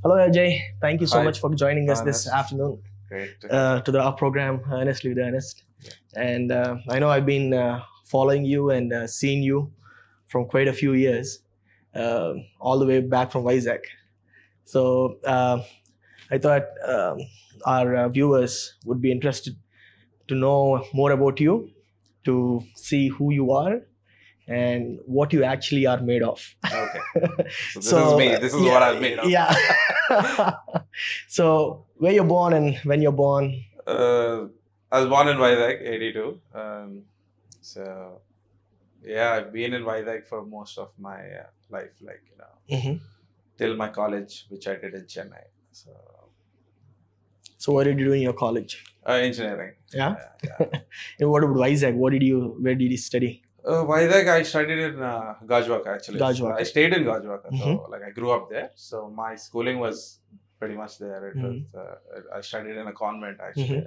Hello Ajay, thank you so much for joining us this afternoon. Great. To our program, Earnest with Earnest. Yeah. And I know I've been following you and seeing you from quite a few years, all the way back from Vizag. So I thought our viewers would be interested to know more about you, to see who you are and what you actually are made of. Okay. So this is yeah, what I was made of. Yeah. So where you're born and when you're born? I was born in Vizag, 82. So yeah, I've been in Vizag for most of my life, like, you know, till my college, which I did in Chennai. So what did you do in your college? Engineering. Yeah. And what about Vizag? Where did you study? Vizag, I studied in Gajwaka actually. Gajwaka. I stayed in Gajwaka, so like I grew up there. So my schooling was pretty much there. It was, I studied in a convent actually,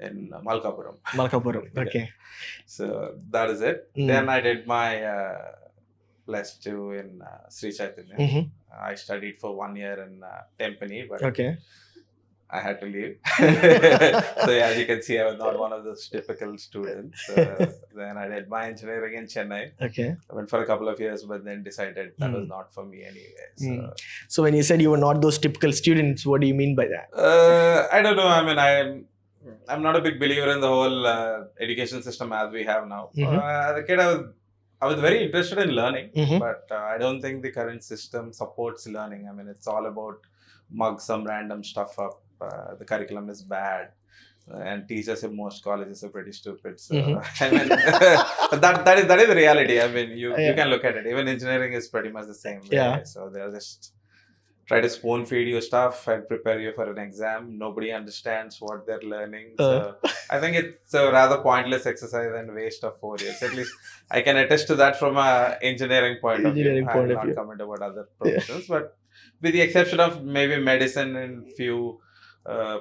in Malkapuram. Malkapuram. Yeah. Okay. So that is it. Then I did my +2 in Sri Chaitanya. I studied for 1 year in Tempany, but I had to leave. So yeah, as you can see, I was not one of those typical students. Then I did my engineering in Chennai. Okay. I went for a couple of years, but then decided that was not for me anyway. So. So when you said you were not those typical students, what do you mean by that? I don't know. I mean, I'm not a big believer in the whole education system as we have now. As a kid, I was very interested in learning, but I don't think the current system supports learning. I mean, it's all about mug some random stuff up. The curriculum is bad, and teachers in most colleges are pretty stupid. So I mean, that is the reality. I mean, you can look at it. Even engineering is pretty much the same way. Yeah. So they'll just try to spoon feed you stuff and prepare you for an exam. Nobody understands what they're learning. So I think it's a rather pointless exercise and waste of 4 years. At least I can attest to that from an engineering point of view. I will not comment about other professions, but with the exception of maybe medicine and few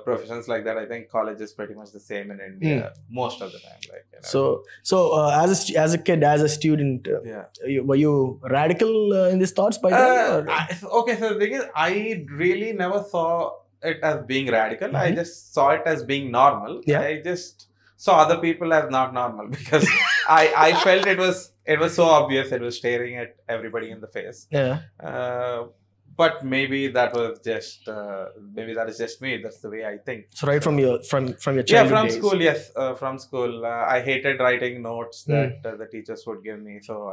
professions like that, I think college is pretty much the same in India most of the time. Like, you know. So as a kid, as a student, were you radical in these thoughts by then? Okay, so the thing is, I really never saw it as being radical. I just saw it as being normal. Yeah. I just saw other people as not normal because I felt it was so obvious. It was staring at everybody in the face. Yeah. But maybe that was just maybe that is just me. That's the way I think. So right from your childhood days. School, yes, from school. I hated writing notes that the teachers would give me. So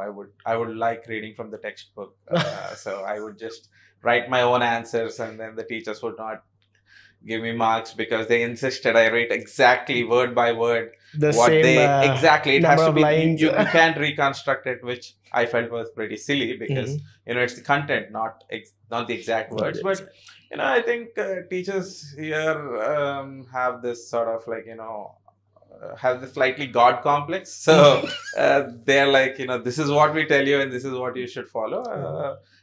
I would like reading from the textbook. So I would just write my own answers, and then the teachers would not give me marks because they insisted I write exactly word by word it has to be lines. You can't reconstruct it, which I felt was pretty silly because you know, it's the content, not the exact words. But you know, I think teachers here have this sort of like, you know, have the slightly God complex. So they're like, you know, this is what we tell you and this is what you should follow.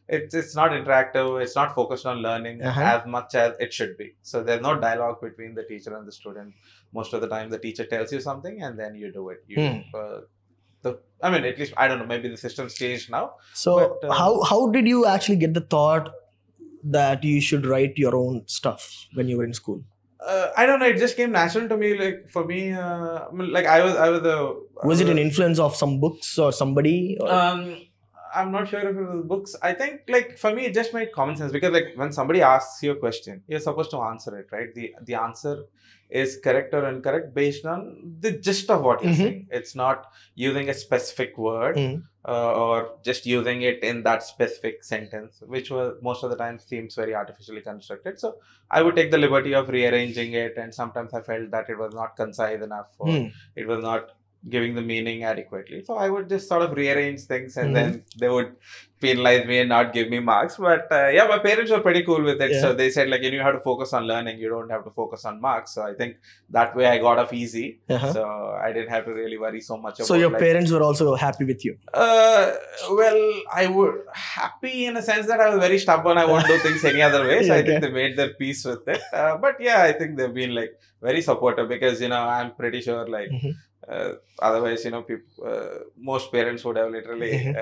It's not interactive. It's not focused on learning as much as it should be. So there's no dialogue between the teacher and the student. Most of the time, the teacher tells you something and then you do it. I mean, at least, I don't know, maybe the system's changed now. So but, how did you actually get the thought that you should write your own stuff when you were in school? I don't know. It just came natural to me. Like for me, Was it an influence of some books or somebody? Or? I'm not sure if it was books. I think like for me, it just made common sense because like when somebody asks you a question, you're supposed to answer it, right? The answer is correct or incorrect based on the gist of what you're saying. It's not using a specific word or just using it in that specific sentence, which was most of the time seems very artificially constructed. So I would take the liberty of rearranging it, and sometimes I felt that it was not concise enough or it was not giving the meaning adequately. So I would just sort of rearrange things and then they would penalize me and not give me marks. But yeah, my parents were pretty cool with it. So they said like, you know, you have to focus on learning. You don't have to focus on marks. So I think that way I got off easy. So I didn't have to really worry so much about. So your parents were also happy with you? Well, I would happy in a sense that I was very stubborn. I won't do things any other way. So I think they made their peace with it. But yeah, I think they've been like very supportive because, you know, I'm pretty sure like Otherwise, you know, most parents would have literally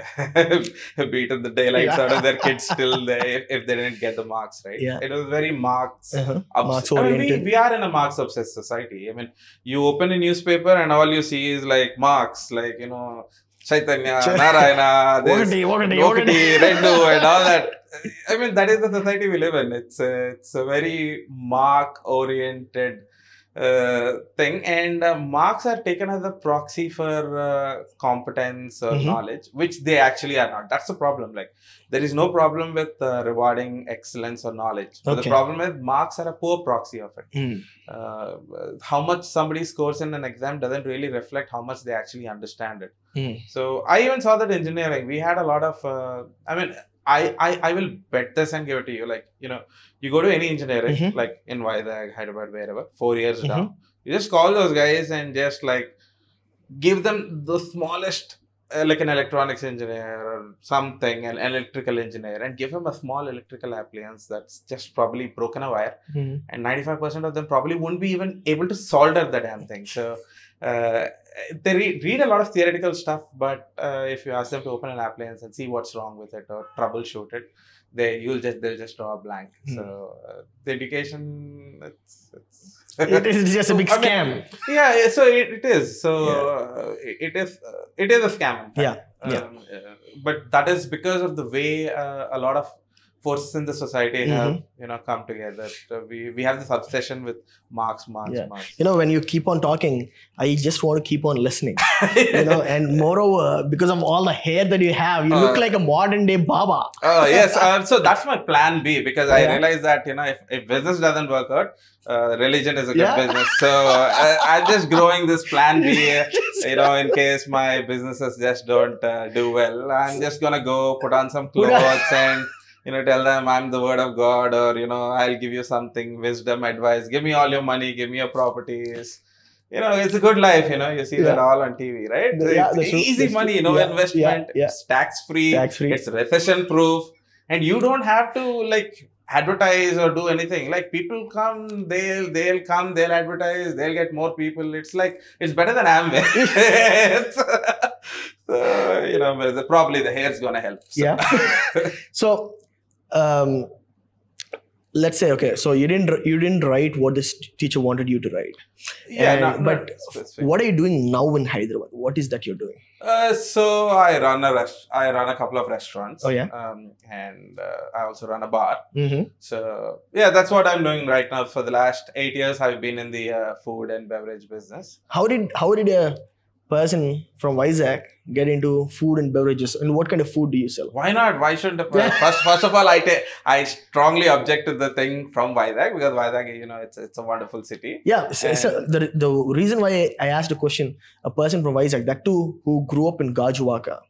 beaten the daylights out of their kids till if they didn't get the marks, right? Yeah. It was very marks, marks oriented. I mean, we are in a marks obsessed society. I mean, you open a newspaper and all you see is like marks, like, you know, Chaitanya, Narayana, this, Lokati, Rendu, and all that. I mean, that is the society we live in. It's a very mark-oriented thing, and marks are taken as a proxy for competence or knowledge, which they actually are not. That's the problem. Like, there is no problem with rewarding excellence or knowledge. But the problem is marks are a poor proxy of it. How much somebody scores in an exam doesn't really reflect how much they actually understand it. So I even saw that engineering. We had a lot of. I mean, I will bet this and give it to you. Like, you know, you go to any engineering, like in Vizag, Hyderabad, wherever, 4 years down, you just call those guys and just like give them the smallest, like an electronics engineer or something, an electrical engineer, and give him a small electrical appliance that's just probably broken a wire. And 95% of them probably wouldn't be even able to solder the damn thing. So they read a lot of theoretical stuff, but if you ask them to open an appliance and see what's wrong with it or troubleshoot it, they'll just draw a blank. So the education, it's just a big scam. I mean, yeah, so it is. So it is a scam. But that is because of the way a lot of forces in the society have, you know, come together. So we have this obsession with marks. You know, when you keep on talking, I just want to keep on listening. You know, and moreover, because of all the hair that you have, you look like a modern day Baba. Yes. So that's my plan B, because I realize that, you know, if business doesn't work out, religion is a good business. So I'm just growing this plan B, you know, in case my businesses just don't do well. I'm just going to go put on some clothes and, you know, tell them I'm the word of God, or, you know, I'll give you something, wisdom, advice. Give me all your money. Give me your properties. You know, it's a good life. You know, you see that all on TV, right? It's easy money, no investment. It's tax-free. It's recession-proof. And you don't have to, like, advertise or do anything. Like, people come, they'll advertise, they'll get more people. It's like, it's better than Amway. So, you know, probably the hair's going to help. So. So... let's say, okay, so you didn't write what this teacher wanted you to write. But what are you doing now in Hyderabad? What is that you're doing? So I run a couple of restaurants. And I also run a bar. So yeah, that's what I'm doing right now. For the last 8 years, I've been in the food and beverage business. How did a person from Vizag get into food and beverages, and what kind of food do you sell? Why not? Why shouldn't a person? First of all, I strongly object to the thing from Vizag, because Vizag, you know, it's a wonderful city. Yeah, so the reason why I asked the question, a person from Vizag, that too, who grew up in Gajuwaka,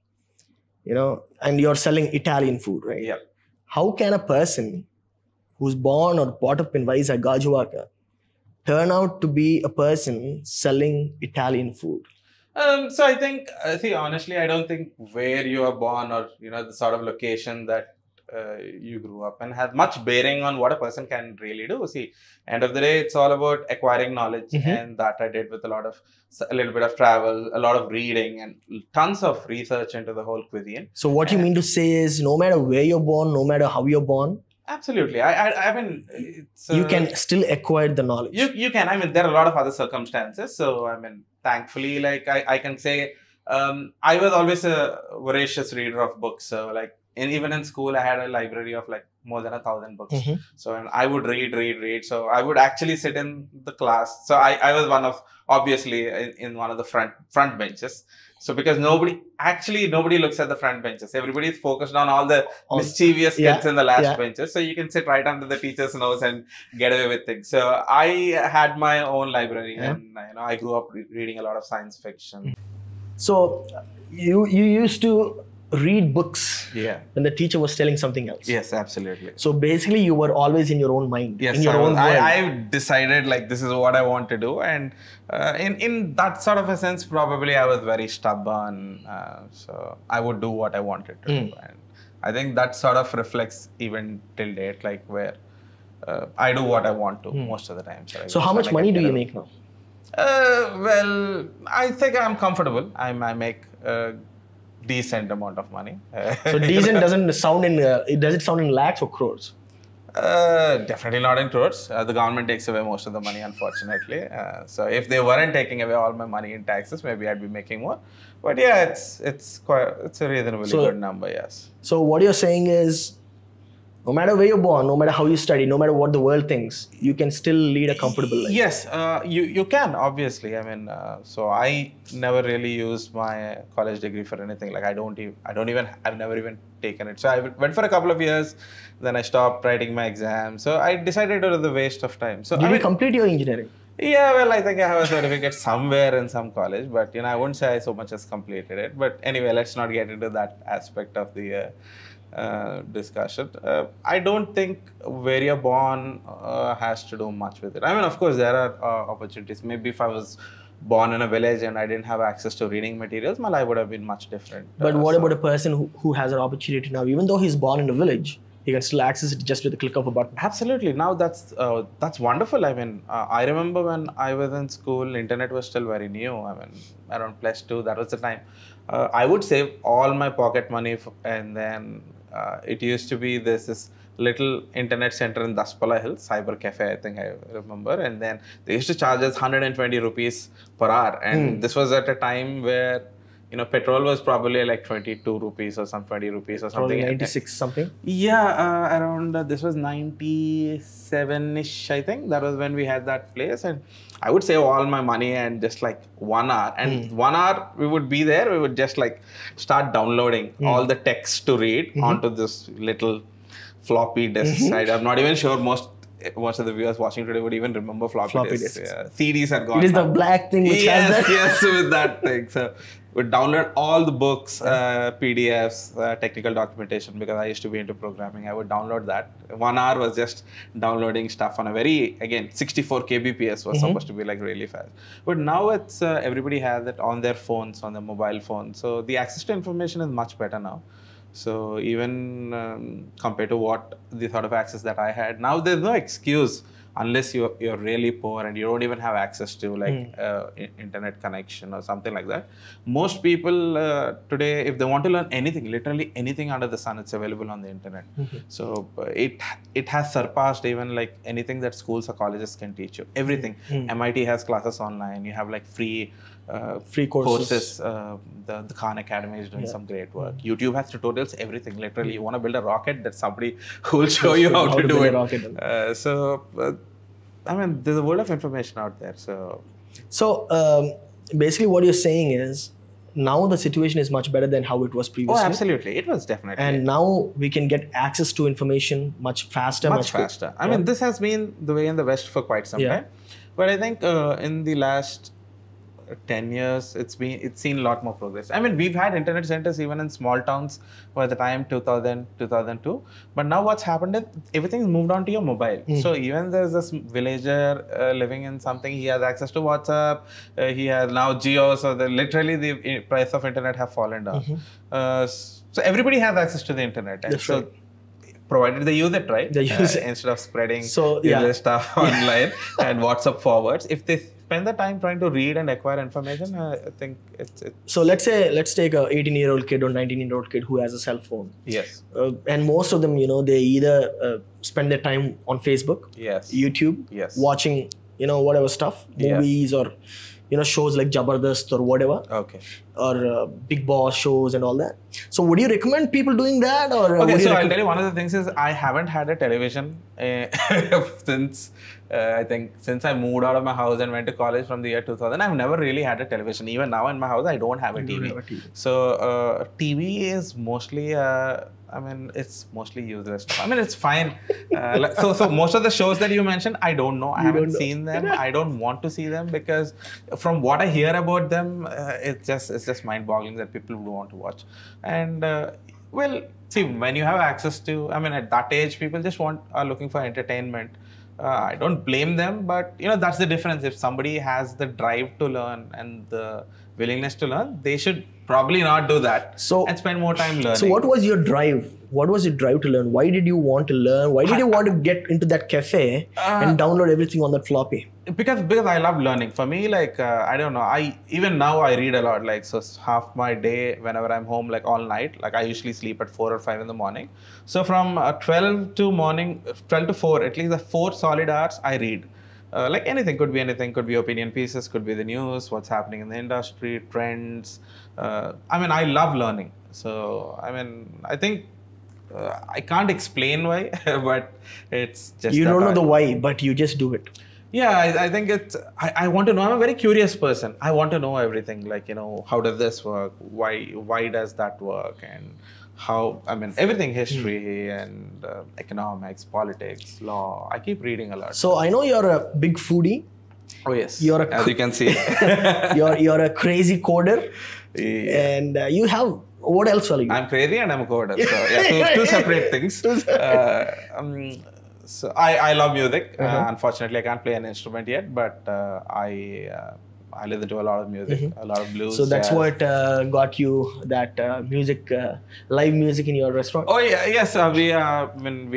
you know, and you're selling Italian food, right? Yeah. How can a person who's born or brought up in Vizag, Gajuwaka, turn out to be a person selling Italian food? So I think, see, honestly, I don't think where you are born or, you know, the sort of location that you grew up in has much bearing on what a person can really do. See, end of the day, it's all about acquiring knowledge, and that I did with a little bit of travel, a lot of reading, and tons of research into the whole cuisine. So what you mean to say is, no matter where you're born, no matter how you're born. Absolutely. I mean, it's, you can still acquire the knowledge. You can. I mean, there are a lot of other circumstances. So, I mean, thankfully, like I can say, I was always a voracious reader of books. So, like, even in school, I had a library of like more than 1,000 books. So, and I would read. So, I would actually sit in the class. So, I was one of, obviously, in one of the front benches. So, because nobody looks at the front benches. Everybody is focused on all the mischievous kids in the last benches. So, you can sit right under the teacher's nose and get away with things. So, I had my own library, and, you know, I grew up reading a lot of science fiction. So, you used to read books when the teacher was telling something else. Yes, absolutely. So, basically, you were always in your own mind. Yes, in your own world. I've decided, like, this is what I want to do. And in that sort of a sense, probably I was very stubborn, so I would do what I wanted to do, and I think that sort of reflects even till date, like where I do what I want to most of the time. So how much money do you make now? Well, I think I'm comfortable. I make a decent amount of money. So decent doesn't sound in, does it sound in lakhs or crores? Definitely not in crores. The government takes away most of the money, unfortunately. So if they weren't taking away all my money in taxes, maybe I'd be making more. But yeah, it's a reasonably good number, yes. So what you're saying is, no matter where you're born, no matter how you study, no matter what the world thinks, you can still lead a comfortable life. Yes, you can, obviously. I mean, so I never really used my college degree for anything. Like I've never even taken it. So I went for a couple of years, then I stopped writing my exams. So I decided it was a waste of time. So Did you complete your engineering? Yeah, well, I think I have a certificate somewhere in some college, but you know, I wouldn't say I so much as completed it. But anyway, let's not get into that aspect of the discussion. I don't think where you're born has to do much with it. I mean, of course, there are opportunities. Maybe if I was born in a village and I didn't have access to reading materials, my life would have been much different. But what about a person who has an opportunity now? Even though he's born in a village, he can still access it just with a click of a button. Absolutely. Now that's wonderful. I mean, I remember when I was in school, internet was still very new. I mean, around +2, that was the time. I would save all my pocket money and then it used to be this little internet center in Daspala Hill, Cyber Cafe, I think I remember. And then they used to charge us 120 rupees per hour. And this was at a time where, you know, petrol was probably like 22 rupees or some 20 rupees or something. 96 something? Yeah, around, this was 97-ish, I think. That was when we had that place. And I would save all my money and just like 1 hour. And 1 hour we would be there, we would just like start downloading all the text to read onto this little floppy disk side. I'm not even sure most of the viewers watching today would even remember floppy disks. Yeah. CDs are gone. It is the black thing which has that. Yes, with that thing. So we'd download all the books, PDFs, technical documentation, because I used to be into programming. I would download that. 1 hour was just downloading stuff on a very, again, 64 kbps was supposed to be like really fast. But now it's, everybody has it on their phones, on their mobile phones. So the access to information is much better now. So even compared to what the sort of access that I had, now there's no excuse unless you're really poor and you don't even have access to like internet connection or something like that. Most people today, if they want to learn anything, literally anything under the sun, it's available on the internet. So it has surpassed even like anything that schools or colleges can teach you. Everything. MIT has classes online. You have like free courses. The Khan Academy is doing some great work. YouTube has tutorials, everything. Literally, you want to build a rocket, that somebody who will show you how to do it. I mean, there's a world of information out there. So basically what you're saying is, now the situation is much better than how it was previously. Oh, absolutely. It was definitely. And now we can get access to information much faster. Much faster. I mean, this has been the way in the West for quite some time. But I think in the last 10 years, it's seen a lot more progress. I mean, we've had internet centers even in small towns by the time 2000, 2002. But now what's happened is everything's moved on to your mobile. So even there's this villager living in something, he has access to WhatsApp, he has now Jio, so literally the price of internet have fallen down. So everybody has access to the internet. That's right. Provided they use it, right? They use it. Instead of spreading stuff online and WhatsApp forwards. If they spend the time trying to read and acquire information, I think it's... So let's take a 18-year-old kid or 19-year-old kid who has a cell phone. Yes. And most of them, you know, they either spend their time on Facebook, YouTube, watching, you know, whatever stuff, movies or, you know, shows like Jabardast or whatever, or Big Boss shows and all that. So would you recommend people doing that? Or okay, so I'll tell you, one of the things is I haven't had a television since, I think, since I moved out of my house and went to college from the year 2000, I've never really had a television. Even now in my house, I don't have a TV. So TV is mostly... I mean, it's mostly useless stuff. I mean, it's fine. So most of the shows that you mentioned, I don't know. I haven't seen them. I don't want to see them because from what I hear about them, it's just mind-boggling that people would want to watch. And well, see, when you have access to, I mean, at that age, people just are looking for entertainment. I don't blame them, but you know, that's the difference. If somebody has the drive to learn and the willingness to learn, they should probably not do that and spend more time learning. So what was your drive? What was your drive to learn? Why did you want to learn? Why did you want to get into that cafe and download everything on that floppy? because I love learning. For me, like I don't know, I even now I read a lot. Like so, half my day whenever I'm home, like all night. Like I usually sleep at 4 or 5 in the morning. So from 12 to 4, at least the 4 solid hours I read. Like anything, could be opinion pieces, could be the news, what's happening in the industry, trends. I mean, I love learning. So I mean, I think. I can't explain why, but it's just you don't know the why, but you just do it. Yeah, I think it's, I want to know. I'm a very curious person. I want to know everything, like, you know, how does this work? Why does that work? And how, I mean, everything, history and economics, politics, law. I keep reading a lot. So I know you're a big foodie. Oh yes, you're a, as you can see. you're a crazy coder. Yeah. And you have, what else are you? I'm crazy and I'm a coder. So yeah, two separate things. So I love music. Unfortunately, I can't play an instrument yet, but I listen to a lot of music, a lot of blues. So that's what got you that music, live music in your restaurant? Oh yeah, yes. We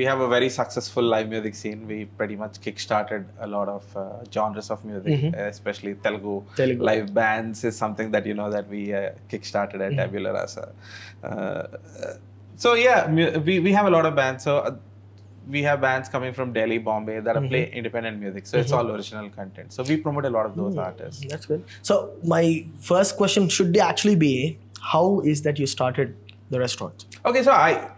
have a very successful live music scene. We pretty much kickstarted a lot of genres of music, especially Telugu. Live bands is something that, you know, that we kickstarted at Tabula Rasa. So yeah, we have a lot of bands. So we have bands coming from Delhi, Bombay that play independent music. So it's all original content. So we promote a lot of those artists. That's good. So my first question should actually be, how is that you started the restaurant? Okay, so I've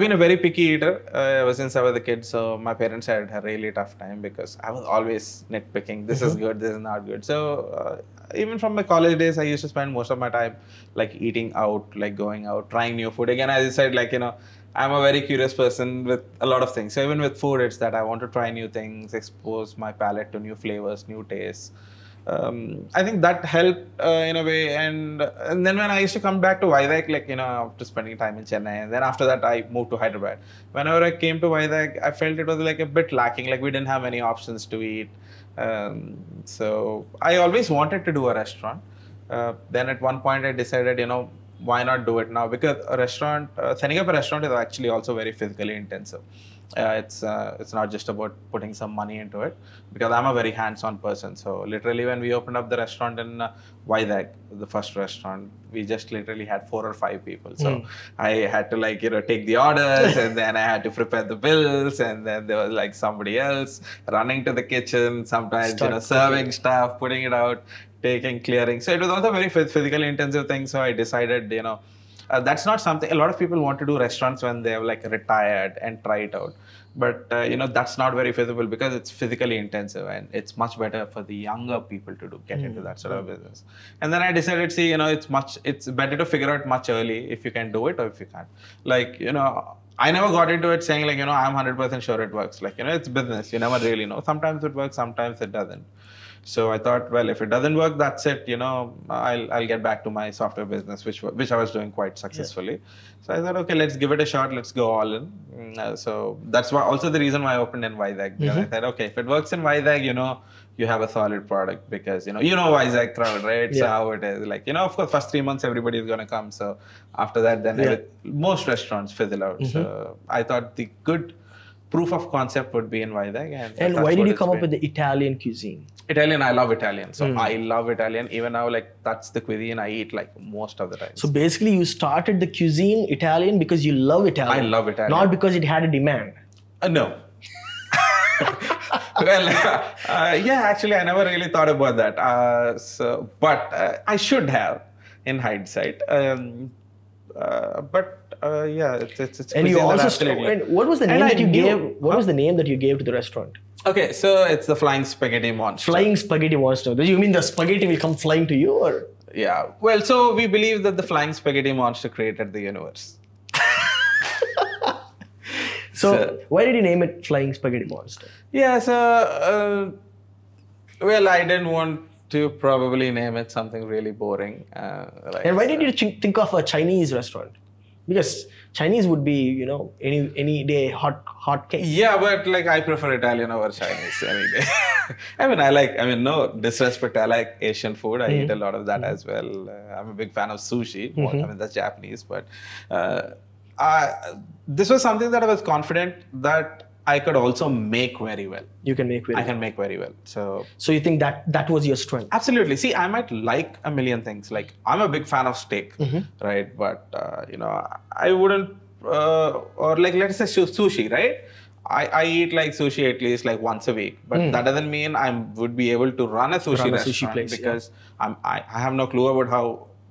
been a very picky eater ever since I was a kid. So my parents had a really tough time because I was always nitpicking. This is good, this is not good. So even from my college days, I used to spend most of my time like eating out, like going out, trying new food. Again, as I said, like, you know, I'm a very curious person with a lot of things. So even with food, it's that I want to try new things, expose my palate to new flavors, new tastes. I think that helped in a way. And then when I used to come back to Vizag, like, you know, after spending time in Chennai, and then after that I moved to Hyderabad. Whenever I came to Vizag, I felt it was like a bit lacking. Like we didn't have many options to eat. So I always wanted to do a restaurant. Then at one point I decided, you know, why not do it now? Because a restaurant, setting up a restaurant is actually also very physically intensive. It's not just about putting some money into it, because I'm a very hands-on person. So literally when we opened up the restaurant in Vizag, the first restaurant, we just literally had 4 or 5 people. So I had to, like, you know, take the orders and then I had to prepare the bills, and then there was like somebody else running to the kitchen, sometimes, you know, serving stuff, putting it out, taking, clearing. So it was also a very physically intensive thing. So I decided, you know, that's not something, a lot of people want to do restaurants when they're like retired and try it out. But, you know, that's not very feasible because it's physically intensive, and it's much better for the younger people to get into that sort of business. And then I decided, see, you know, it's better to figure out much early if you can do it or if you can't. Like, you know, I never got into it saying like, you know, I'm 100% sure it works. Like, you know, it's business. You never really know. Sometimes it works, sometimes it doesn't. So I thought, well, if it doesn't work, that's it. You know, I'll get back to my software business, which I was doing quite successfully. Yeah. So I thought, okay, let's give it a shot. Let's go all in. So that's why also the reason why I opened in Vizag. I thought, okay, if it works in Vizag, you know, you have a solid product, because you know Vizag crowd, right? So how it is, like, you know, of course, first 3 months everybody is going to come. So after that, then most restaurants fizzle out. So I thought the good proof of concept would be in Vizag. And why did you come up with the Italian cuisine? Italian, I love Italian. So I love Italian. Even now, like, that's the cuisine I eat like most of the time. So basically you started the cuisine Italian because you love Italian. I love Italian. Not because it had a demand. No. Well, yeah, actually I never really thought about that. But I should have in hindsight. But yeah, it's and you also and what was the name that you gave? What was the name that you gave to the restaurant? Okay, so it's the Flying Spaghetti Monster. Flying Spaghetti Monster. Do you mean the spaghetti will come flying to you, or? Yeah. Well, so we believe that the Flying Spaghetti Monster created the universe. So why did you name it Flying Spaghetti Monster? Yeah. So well, I didn't want to probably name it something really boring. Like, and why did you think of a Chinese restaurant? Because Chinese would be, you know, any day hot cake. Yeah, but like I prefer Italian over Chinese any day. I mean, no disrespect, I like Asian food. I eat a lot of that as well. I'm a big fan of sushi. I mean, that's Japanese, but this was something that I was confident that I could also make very well. You can make very well. I can make very well. So you think that was your strength? Absolutely. See, I might like a million things. Like, I'm a big fan of steak, right? But, you know, I wouldn't, or like, let's say sushi, right? I eat like sushi at least like once a week, but that doesn't mean I would be able to run a sushi place, because I have no clue about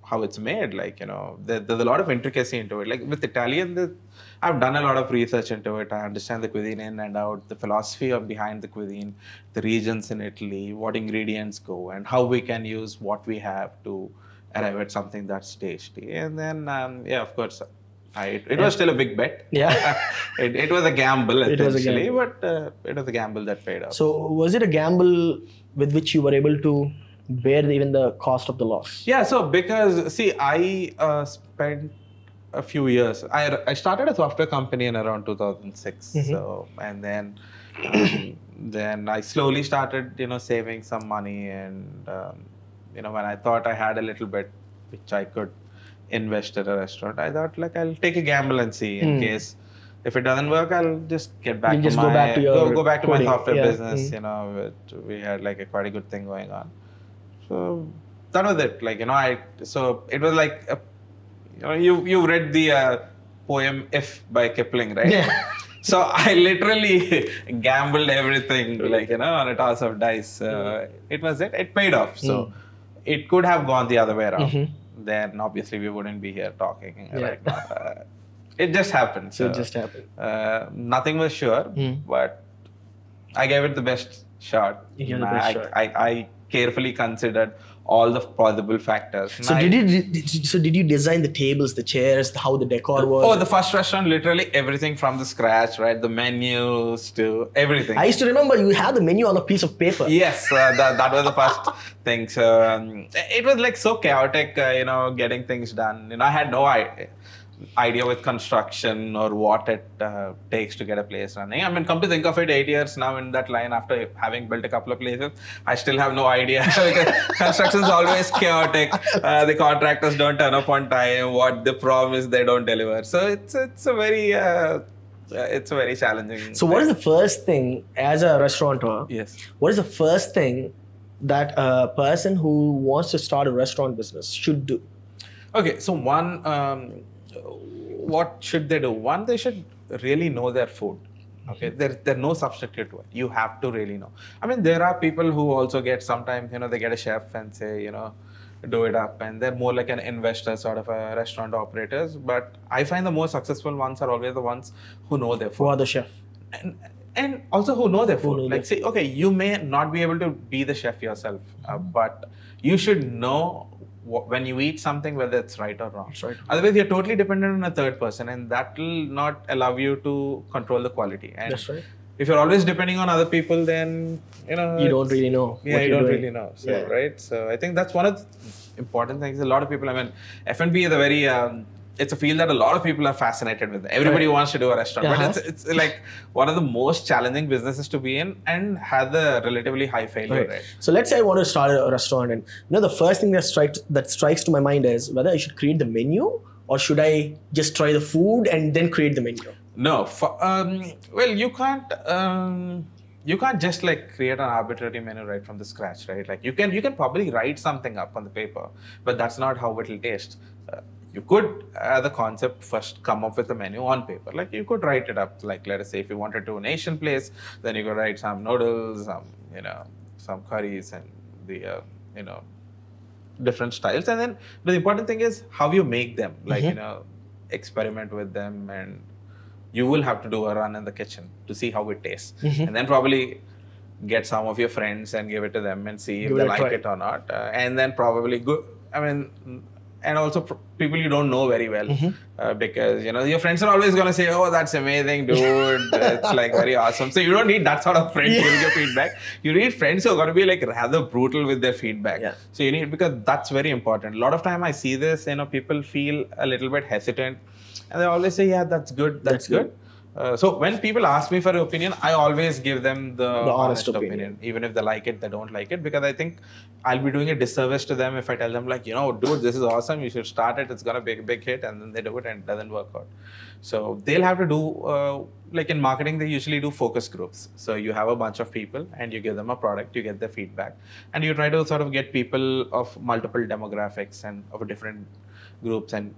how it's made. Like, you know, there's a lot of intricacy into it. Like with Italian, I've done a lot of research into it. I understand the cuisine in and out, the philosophy behind the cuisine, the regions in Italy, what ingredients go, and how we can use what we have to arrive at something that's tasty. And then, yeah, of course, it was still a big bet. Yeah, it was a gamble essentially, but it was a gamble that paid off. So was it a gamble with which you were able to bear even the cost of the loss? Yeah, so because, see, I spent a few years. I started a software company in around 2006. So, and then I slowly started, you know, saving some money, and you know, when I thought I had a little bit which I could invest at a restaurant, I thought like I'll take a gamble and see, in case if it doesn't work, I'll just get back to my software business. You know, we had like quite a good thing going on. So that was it. Like, you know, so it was like a, you know, you read the poem If by Kipling, right? Yeah. So I literally gambled everything, like, you know, on a toss of dice. It was it. It paid off. So it could have gone the other way around. Then obviously we wouldn't be here talking right now. It just happened. So it just happened. Nothing was sure, but I gave it the best shot. You gave the best shot. I carefully considered all the possible factors. So did you design the tables, the chairs, how the decor was? Oh, the first restaurant, literally everything from the scratch, right? The menus to everything. I used to remember you had the menu on a piece of paper. Yes, that was the first thing. So it was like so chaotic, you know, getting things done. You know, I had no idea with construction or what it takes to get a place running. I mean, come to think of it, 8 years now in that line, after having built a couple of places, I still have no idea. Construction is always chaotic. The contractors don't turn up on time. What they promise, they don't deliver. So it's a very challenging. So what is the first thing as a restaurateur? Yes. What is the first thing that a person who wants to start a restaurant business should do? Okay, so one. What should they do? One, they should really know their food. Okay, there's no substitute to it. You have to really know. I mean, there are people who also get sometimes, you know, they get a chef and say, you know, do it up, and they're more like an investor sort of a restaurant operators. But I find the more successful ones are always the ones who know their food. Who are the chef? And also who know their food. Like, say, okay, you may not be able to be the chef yourself, but you should know when you eat something, whether it's right or wrong. That's right. Otherwise, you're totally dependent on a third person, and that will not allow you to control the quality. And that's right. If you're always depending on other people, then, you know, you don't really know. Yeah, you don't really know. So, yeah. Right. So I think that's one of the important things. A lot of people, I mean, F&B is a very, it's a field that a lot of people are fascinated with. Everybody wants to do a restaurant, but it's like one of the most challenging businesses to be in and has a relatively high failure rate. So let's say I want to start a restaurant, and you know, the first thing that strikes to my mind is whether I should create the menu or should I just try the food and then create the menu. No, well, you can't just like create an arbitrary menu right from the scratch, right? Like you can probably write something up on the paper, but that's not how it will taste. You could, as a concept, first come up with a menu on paper. Like you could write it up. Like, let us say if you wanted to an Asian place, then you could write some noodles, some, you know, some curries, and the you know, different styles. And then the important thing is how you make them. Like, you know, experiment with them, and you will have to do a run in the kitchen to see how it tastes, and then probably get some of your friends and give it to them and see if they like it or not. And then probably go. I mean. And also people you don't know very well, because, you know, your friends are always going to say, oh, that's amazing, dude. It's like very awesome. So you don't need that sort of friend to give your feedback. You need friends who are going to be like rather brutal with their feedback. Yeah. So you need, because that's very important. A lot of time I see this, you know, people feel a little bit hesitant and they always say, yeah, that's good. That's good. So when people ask me for an opinion, I always give them the honest opinion, even if they like it, they don't like it, because I think I'll be doing a disservice to them if I tell them like, you know, dude, this is awesome, you should start it, it's gonna be a big hit, and then they do it and it doesn't work out. So they'll have to do like in marketing, they usually do focus groups. So you have a bunch of people and you give them a product, you get their feedback, and you try to sort of get people of multiple demographics and of different groups. And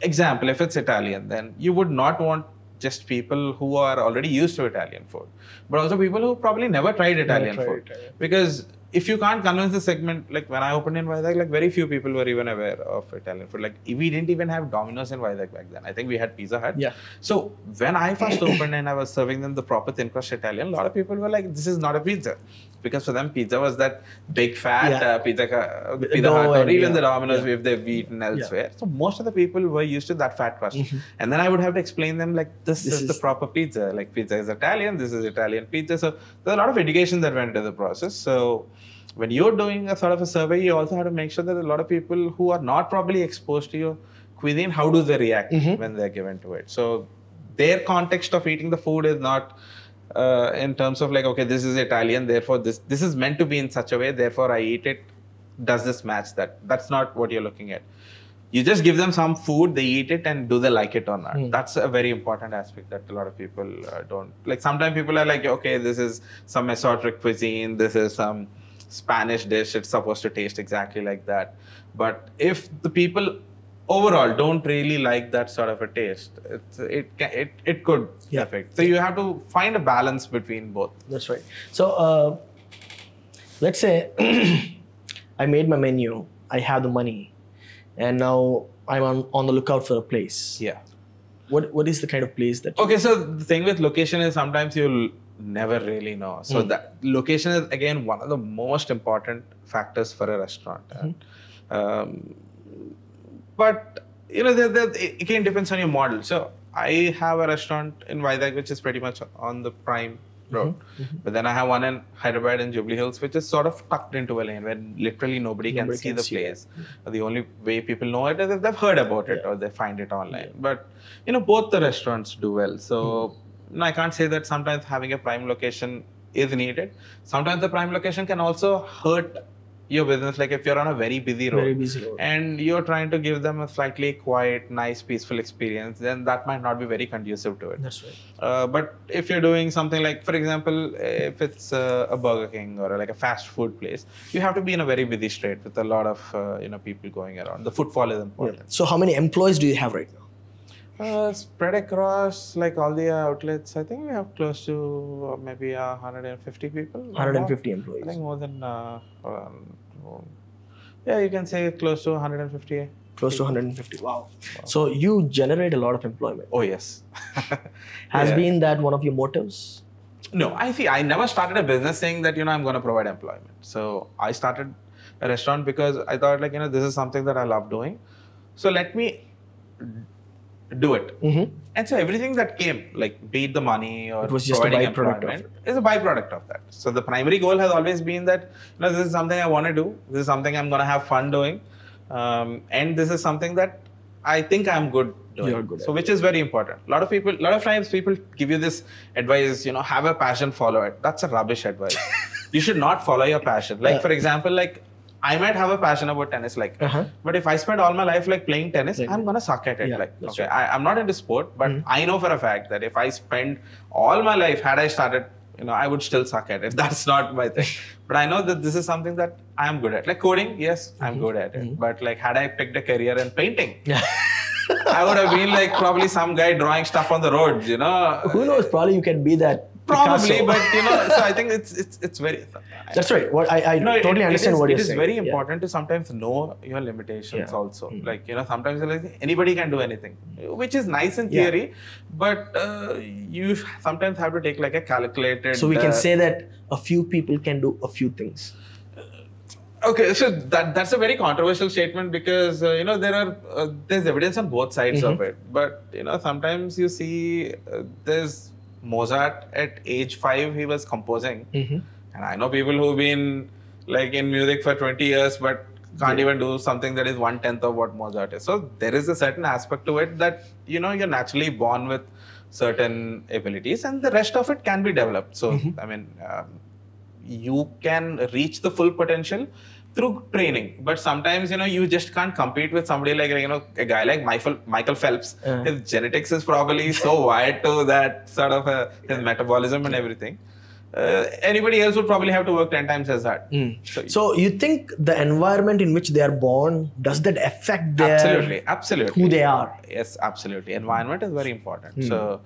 example, if it's Italian, then you would not want just people who are already used to Italian food, but also people who probably never tried Italian food. Because if you can't convince the segment, like when I opened in Vizag, like very few people were even aware of Italian food. Like we didn't even have Domino's in Vizag back then. I think we had Pizza Hut. Yeah. So when I first opened and I was serving them the proper thin crust Italian, a lot of people were like, this is not a pizza. Because for them, pizza was that big fat Pizza Hut or even the Domino's if they've eaten elsewhere. Yeah. So most of the people were used to that fat crust. And then I would have to explain them like, this is the proper pizza. Like pizza is Italian, this is Italian pizza. So there's a lot of education that went into the process. So when you're doing a sort of a survey, you also have to make sure that a lot of people who are not properly exposed to your cuisine, how do they react when they're given to it? So their context of eating the food is not in terms of like, okay, this is Italian, therefore this is meant to be in such a way, therefore I eat it. Does this match that? That's not what you're looking at. You just give them some food, they eat it, and do they like it or not? That's a very important aspect that a lot of people don't. Like sometimes people are like, okay, this is some esoteric cuisine, this is some Spanish dish, it's supposed to taste exactly like that. But if the people overall don't really like that sort of a taste, it could affect. So you have to find a balance between both. That's right. So let's say I made my menu, I have the money, and now I'm on the lookout for a place. Yeah. What is the kind of place that... Okay, so the thing with location is sometimes you'll never really know. So that location is again one of the most important factors for a restaurant. But you know, it again depends on your model. So I have a restaurant in Vizag which is pretty much on the prime road, but then I have one in Hyderabad in Jubilee Hills, which is sort of tucked into a lane where literally nobody can see the place. The only way people know it is if they've heard about it or they find it online. But you know, both the restaurants do well. So. No, I can't say that sometimes having a prime location is needed. Sometimes the prime location can also hurt your business. Like if you're on a very busy road and you're trying to give them a slightly quiet, nice, peaceful experience, then that might not be very conducive to it. That's right. But if you're doing something like, for example, if it's a Burger King or like a fast food place, you have to be in a very busy street with a lot of you know, people going around. The footfall is important. Yeah. So how many employees do you have right now? Spread across like all the outlets, I think we have close to maybe 150 people. 150 employees. I think more than, yeah, you can say close to 150. Close to 150, wow. So you generate a lot of employment. Oh, yes. Has been that one of your motives? No, I never started a business saying that, you know, I'm going to provide employment. So I started a restaurant because I thought like, you know, this is something that I love doing. So let me do it. And so everything that came, like be it the money or providing employment, is a byproduct of that. So the primary goal has always been that, you know, this is something I want to do. This is something I'm going to have fun doing. And this is something that I think I'm good doing. You're good at it, which is very important. A lot of people, a lot of times people give you this advice, you know, have a passion, follow it. That's a rubbish advice. You should not follow your passion. Like for example, like I might have a passion about tennis, like, but if I spend all my life like playing tennis, I'm gonna suck at it. Yeah, like, okay, I'm not into sport, but I know for a fact that if I spend all my life, had I started, you know, I would still suck at it. That's not my thing. But I know that this is something that I'm good at. Like coding, yes, I'm good at it. But like, had I picked a career in painting, I would have been like probably some guy drawing stuff on the road, you know. Who knows? Probably you can be that. Probably, Picasso. But you know, so I think it's very... That's right. What I totally understand what you're saying. It is very important to sometimes know your limitations also. Like, you know, sometimes like, anybody can do anything, which is nice in theory, but you sometimes have to take like a calculated... So we can say that a few people can do a few things. Okay, so that's a very controversial statement because, you know, there's evidence on both sides of it. But, you know, sometimes you see there's... Mozart at age 5, he was composing. And I know people who've been like in music for 20 years, but can't even do something that is 1/10 of what Mozart is. So there is a certain aspect to it that, you know, you're naturally born with certain abilities and the rest of it can be developed. So, I mean, you can reach the full potential through training. But sometimes, you know, you just can't compete with somebody like, you know, a guy like Michael Phelps. His genetics is probably so wired to that sort of his metabolism and everything. Anybody else would probably have to work 10 times as hard. So you think the environment in which they are born, does that affect their who they are? Yes, absolutely. Environment is very important. So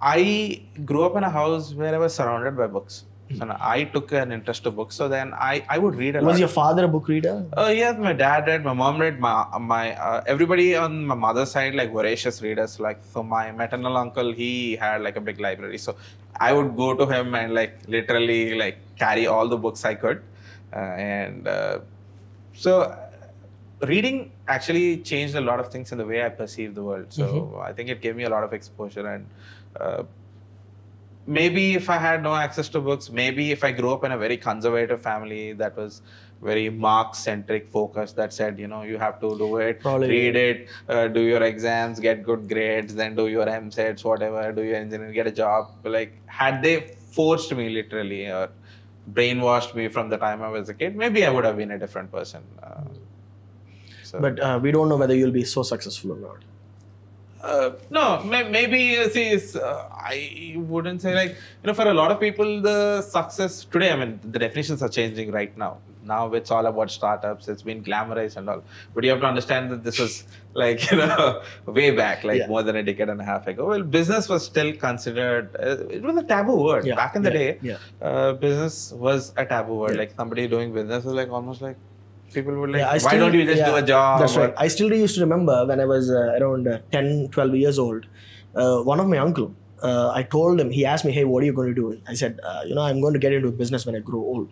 I grew up in a house where I was surrounded by books. So I took an interest to books. So then I would read a lot. Was your father a book reader? Yes, my dad read, my mom read, my everybody on my mother's side, like, voracious readers. Like, so my maternal uncle, he had like a big library. So I would go to him and like literally like carry all the books I could. So reading actually changed a lot of things in the way I perceive the world. So I think it gave me a lot of exposure. And maybe if I had no access to books, maybe if I grew up in a very conservative family that was very Marx-centric focused, that said, you know, you have to do it, read it, do your exams, get good grades, then do your MSETs, whatever, do your engineering, get a job. Like, had they forced me literally or brainwashed me from the time I was a kid, maybe I would have been a different person. But we don't know whether you'll be so successful or not. No, maybe, see, I wouldn't say, like, you know, for a lot of people, the success today, I mean, the definitions are changing right now. Now it's all about startups, it's been glamorized and all. But you have to understand that this was, like, you know, way back, like more than a decade and a half ago. Well, business was still considered, it was a taboo word. Back in the day, business was a taboo word. Like, somebody doing business was like almost like, people would like, why don't you just do a job? That's right. I still used to remember when I was around 10, 12 years old, one of my uncle, I told him, he asked me, hey, what are you going to do? I said, you know, I'm going to get into business when I grow old.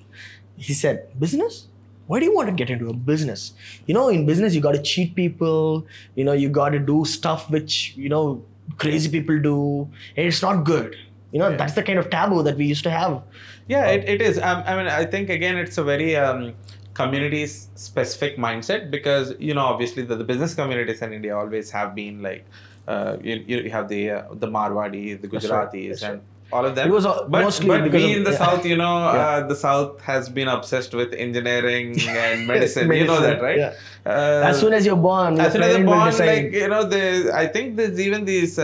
He said, business? Why do you want to get into a business? You know, in business, you got to cheat people. You know, you got to do stuff which, you know, crazy people do. And it's not good. You know, that's the kind of taboo that we used to have. Yeah, it is. I mean, I think, again, it's a very... community-specific mindset, because, you know, obviously the business communities in India always have been like, you have the Marwadis, the Gujaratis, and all of them. It was but we in the South, you know, the South has been obsessed with engineering and medicine. You know that, right? As soon as you're born. As soon as you're born, like, you know, I think there's even these,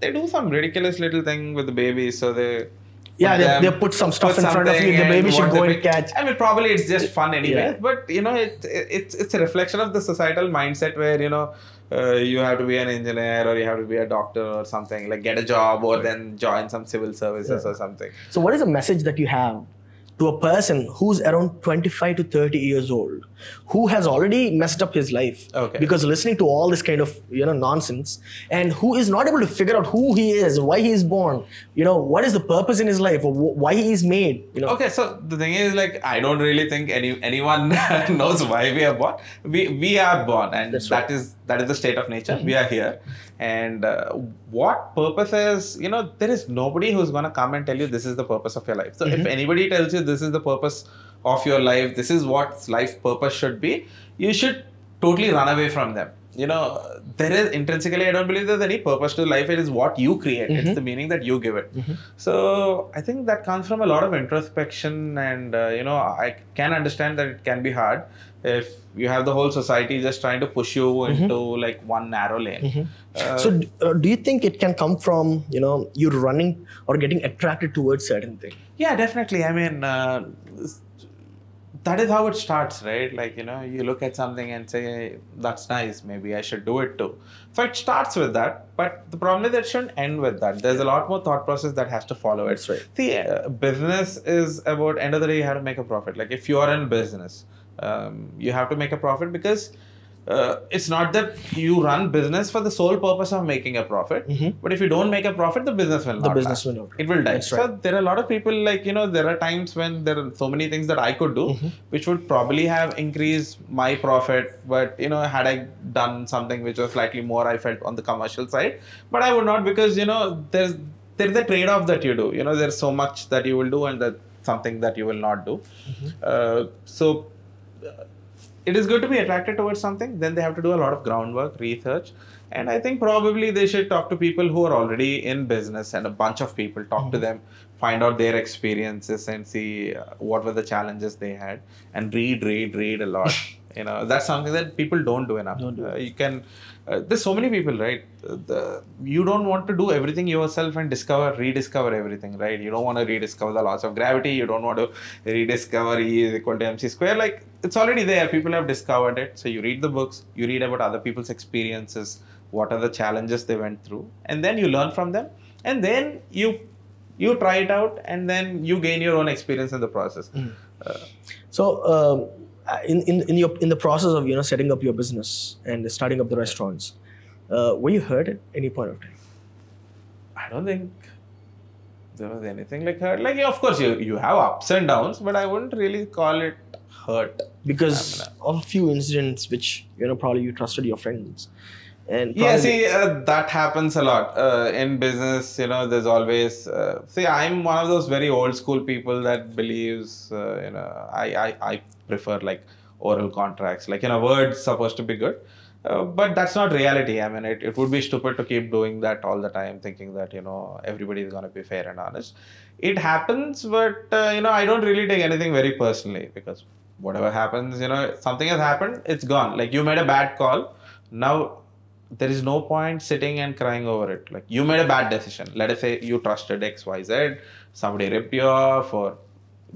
they do some ridiculous little thing with the babies, so they... they put some stuff in front of you. The baby should go and catch. I mean, probably it's just fun anyway. But, you know, it's a reflection of the societal mindset where, you know, you have to be an engineer or you have to be a doctor or something. Like, get a job or then join some civil services or something. So what is the message that you have to a person who's around 25 to 30 years old, who has already messed up his life because listening to all this kind of, you know, nonsense, and who is not able to figure out who he is, why he is born, you know, what is the purpose in his life, or why he is made, you know? Okay, so the thing is, like, I don't really think anyone knows why we are born. We are born, and that is the state of nature. We are here. And what purpose is, you know, there is nobody who's going to come and tell you this is the purpose of your life. So if anybody tells you this is the purpose of your life, this is what life purpose should be, you should totally run away from them. You know, there is intrinsically, I don't believe there's any purpose to life. It is what you create. It's the meaning that you give it. So I think that comes from a lot of introspection, and, you know, I can understand that it can be hard if you have the whole society just trying to push you into like one narrow lane. So do you think it can come from, you know, you running or getting attracted towards certain things? Yeah, definitely. I mean, that is how it starts, right? Like, you know, you look at something and say, hey, that's nice, maybe I should do it too. So it starts with that, but the problem is it shouldn't end with that. There's a lot more thought process that has to follow it. That's right. See, business is about, end of the day, you have to make a profit. Like, if you are in business, you have to make a profit, because it's not that you run business for the sole purpose of making a profit. But if you don't make a profit, the business will not. It will die. That's right. So there are a lot of people, like, you know, there are times when there are so many things that I could do, which would probably have increased my profit. But, you know, had I done something which was slightly more, I felt, on the commercial side. But I would not, because, you know, there's a trade-off that you do. You know, there's so much that you will do and that something that you will not do. So... it is good to be attracted towards something, then they have to do a lot of groundwork, research, and I think probably they should talk to people who are already in business, and a bunch of people talk to them, find out their experiences and see what were the challenges they had, and read a lot. You know, that's something that people don't do enough. Don't do you can. There's so many people, right? You don't want to do everything yourself and rediscover everything, right? You don't want to rediscover the laws of gravity. You don't want to rediscover E=mc². Like, it's already there. People have discovered it. So you read the books, you read about other people's experiences, what are the challenges they went through, and then you learn from them, and then you try it out, and then you gain your own experience in the process. In the process of setting up your business and starting up the restaurants, were you hurt at any point of time? I don't think there was anything like hurt. Like, yeah, of course you have ups and downs, but I wouldn't really call it hurt because of a few incidents which probably you trusted your friends. And yeah, see, that happens a lot in business. There's always see, I'm one of those very old school people that believes I prefer like oral contracts, like words supposed to be good, but that's not reality. I mean, it would be stupid to keep doing that all the time, thinking that everybody is going to be fair and honest. It happens, but I don't really take anything very personally, because whatever happens, something has happened, it's gone. Like, you made a bad call. Now there is no point sitting and crying over it. Like, you made a bad decision. Let us say you trusted XYZ, somebody ripped you off or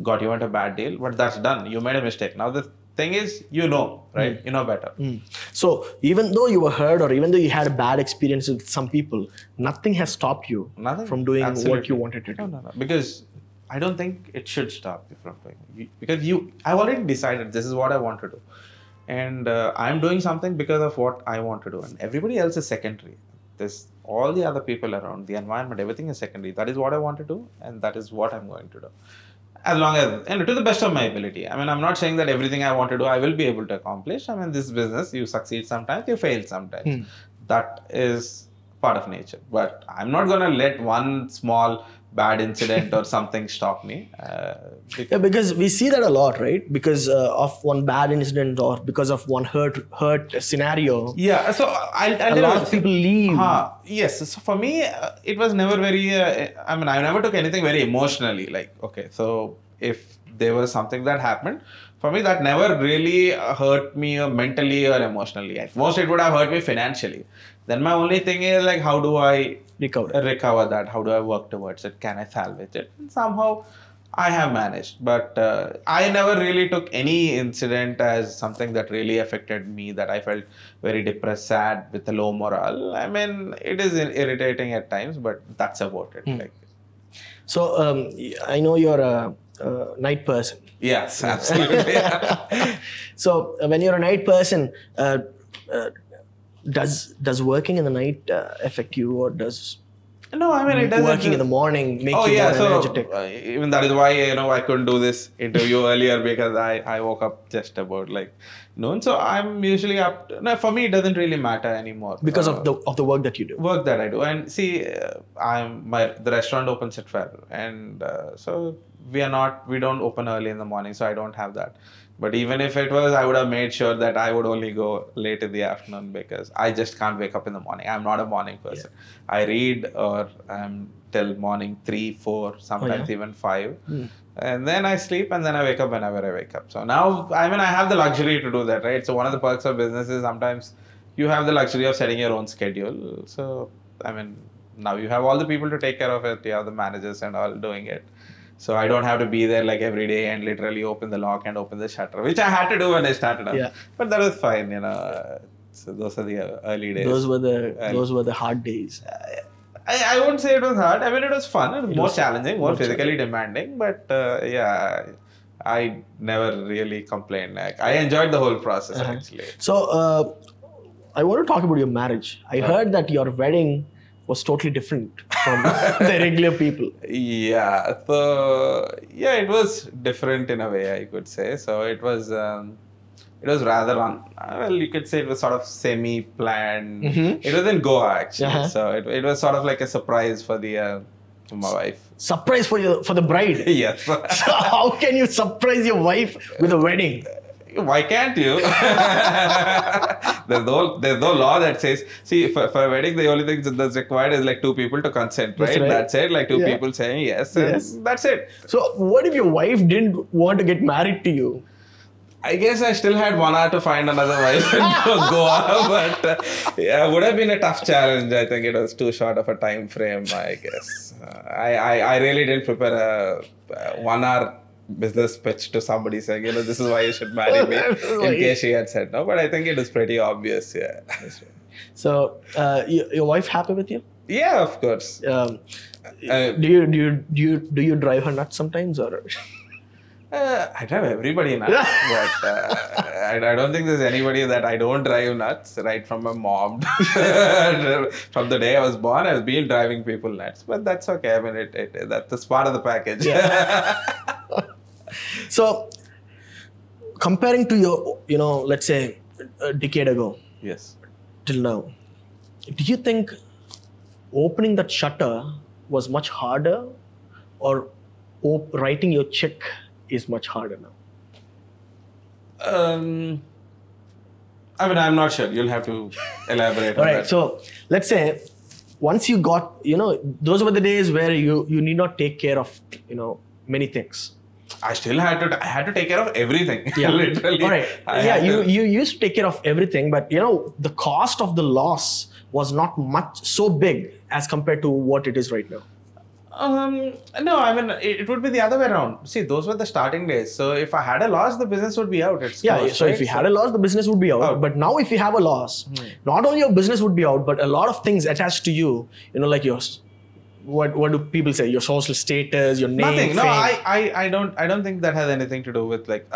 got you into a bad deal, but that's done. You made a mistake. Now the thing is, right? Mm. You know better. Mm. So even though you were hurt, or even though you had a bad experience with some people, nothing has stopped you from doing what you wanted to do. No. Because I don't think it should stop you from doing it. Because I've already decided this is what I want to do. And I'm doing something because of what I want to do, and everybody else is secondary. There's all the other people around, the environment, everything is secondary. That is what I want to do, and that is what I'm going to do. As long as, to the best of my ability. I mean, I'm not saying that everything I want to do, I will be able to accomplish. I mean, this business, you succeed sometimes, you fail sometimes. Hmm. That is part of nature. But I'm not going to let one small bad incident or something stop me. Because we see that a lot, right? Because of one bad incident, or because of one hurt scenario. Yeah, so a lot of people leave. Yes, so for me, it was never very, I never took anything very emotionally. Like, okay, so if there was something that happened, for me, that never really hurt me mentally or emotionally. At most, it would have hurt me financially. Then my only thing is, like, how do I recover that? How do I work towards it? Can I salvage it? And somehow I have managed, but I never really took any incident as something that really affected me, that I felt very depressed, sad, with a low morale. I mean, it is irritating at times, but that's about it. Mm. Like, so I know you're a night person. Yes, absolutely. So when you're a night person, does working in the night affect you, or does it doesn't. Working in the morning make you more energetic? Even that is why I couldn't do this interview earlier, because I woke up just about like noon. So I'm usually up. For me, it doesn't really matter anymore because of the work that you do. Work that I do, and see, the restaurant opens at 12, and so we don't open early in the morning, so I don't have that. But even if it was, I would have made sure that I would only go late in the afternoon, because I just can't wake up in the morning. I'm not a morning person. Yeah. I read or I'm till morning 3, 4, sometimes even 5. Mm. And then I sleep, and then I wake up whenever I wake up. So now, I have the luxury to do that, right? So one of the perks of business is sometimes you have the luxury of setting your own schedule. So, now you have all the people to take care of it. You have the managers and all doing it. So I don't have to be there like every day and literally open the lock and open the shutter, which I had to do when I started out. Yeah. But that was fine, So those are the early days. Those were the hard days. I wouldn't say it was hard. It was fun. It was more challenging, more physically demanding. But I never really complained. Like, I enjoyed the whole process actually. So I want to talk about your marriage. I heard that your wedding was totally different from the regular people. Yeah, so it was different in a way, I could say. So it was rather you could say it was sort of semi-planned. Mm-hmm. It was in Goa actually, so it was sort of like a surprise for the my wife. Surprise for the bride. Yes. So how can you surprise your wife with a wedding? Why can't you? there's no law that says, see, for a wedding, the only thing that's required is like two people to consent, right? That's it, like two people saying yes, and that's it. So what if your wife didn't want to get married to you? I guess I still had 1 hour to find another wife and go on, but yeah, it would have been a tough challenge. I think it was too short of a time frame, I guess. I really didn't prepare a 1 hour business pitch to somebody saying, you know, this is why you should marry me, in case she had said no, but I think it is pretty obvious, yeah. So, your wife happy with you? Yeah, of course. Do you drive her nuts sometimes, or...? I drive everybody nuts, but I don't think there's anybody that I don't drive nuts, right from my mom. From the day I was born, I've been driving people nuts, but that's okay. I mean, that's part of the package. Yeah. So, comparing to your, you know, let's say a decade ago, yes, till now, do you think opening that shutter was much harder, or writing your check is much harder now? I mean, I'm not sure. You'll have to elaborate on that. So let's say once you got, you know, those were the days where you need not take care of, you know, many things. I still had to take care of everything. Yeah. Literally. All right. You used to take care of everything, but you know, the cost of the loss was not much so big as compared to what it is right now. No, I mean, it would be the other way around. See, those were the starting days. So if I had a loss, the business would be out. It's closed, so right? If you had a loss, the business would be out. But now if you have a loss, not only your business would be out, but a lot of things attached to you, you know, like your, what do people say? Your social status, your name. Nothing. No, I don't think that has anything to do with, like,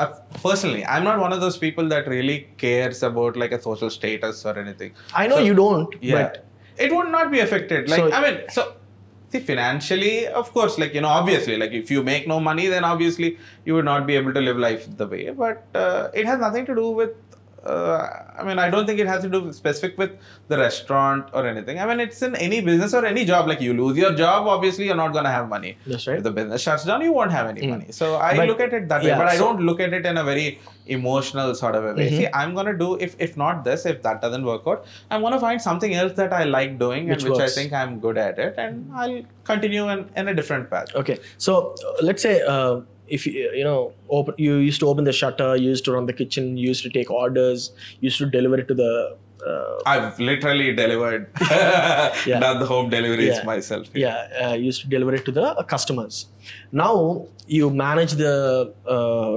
personally, I'm not one of those people that really cares about like a social status or anything. I know, so you don't, but it would not be affected. Like, so, I mean, so, see, financially, of course, like, you know, obviously, like if you make no money, then obviously you would not be able to live life the way, but it has nothing to do with, I mean, I don't think it has to do specific with the restaurant or anything. I mean, it's in any business or any job, like you lose your job, obviously you're not going to have money. That's right. If the business shuts down, you won't have any money. So I look at it that way, but I don't look at it in a very emotional sort of a way. See, I'm going to do, if not this, if that doesn't work out, I'm going to find something else that I like doing, which I think I'm good at it, and I'll continue in a different path. Okay. So let's say, if you know, you used to open the shutter, you used to run the kitchen, you used to take orders, you used to deliver it to the... I've literally delivered, done the home deliveries myself. Yeah, used to deliver it to the customers. Now you manage the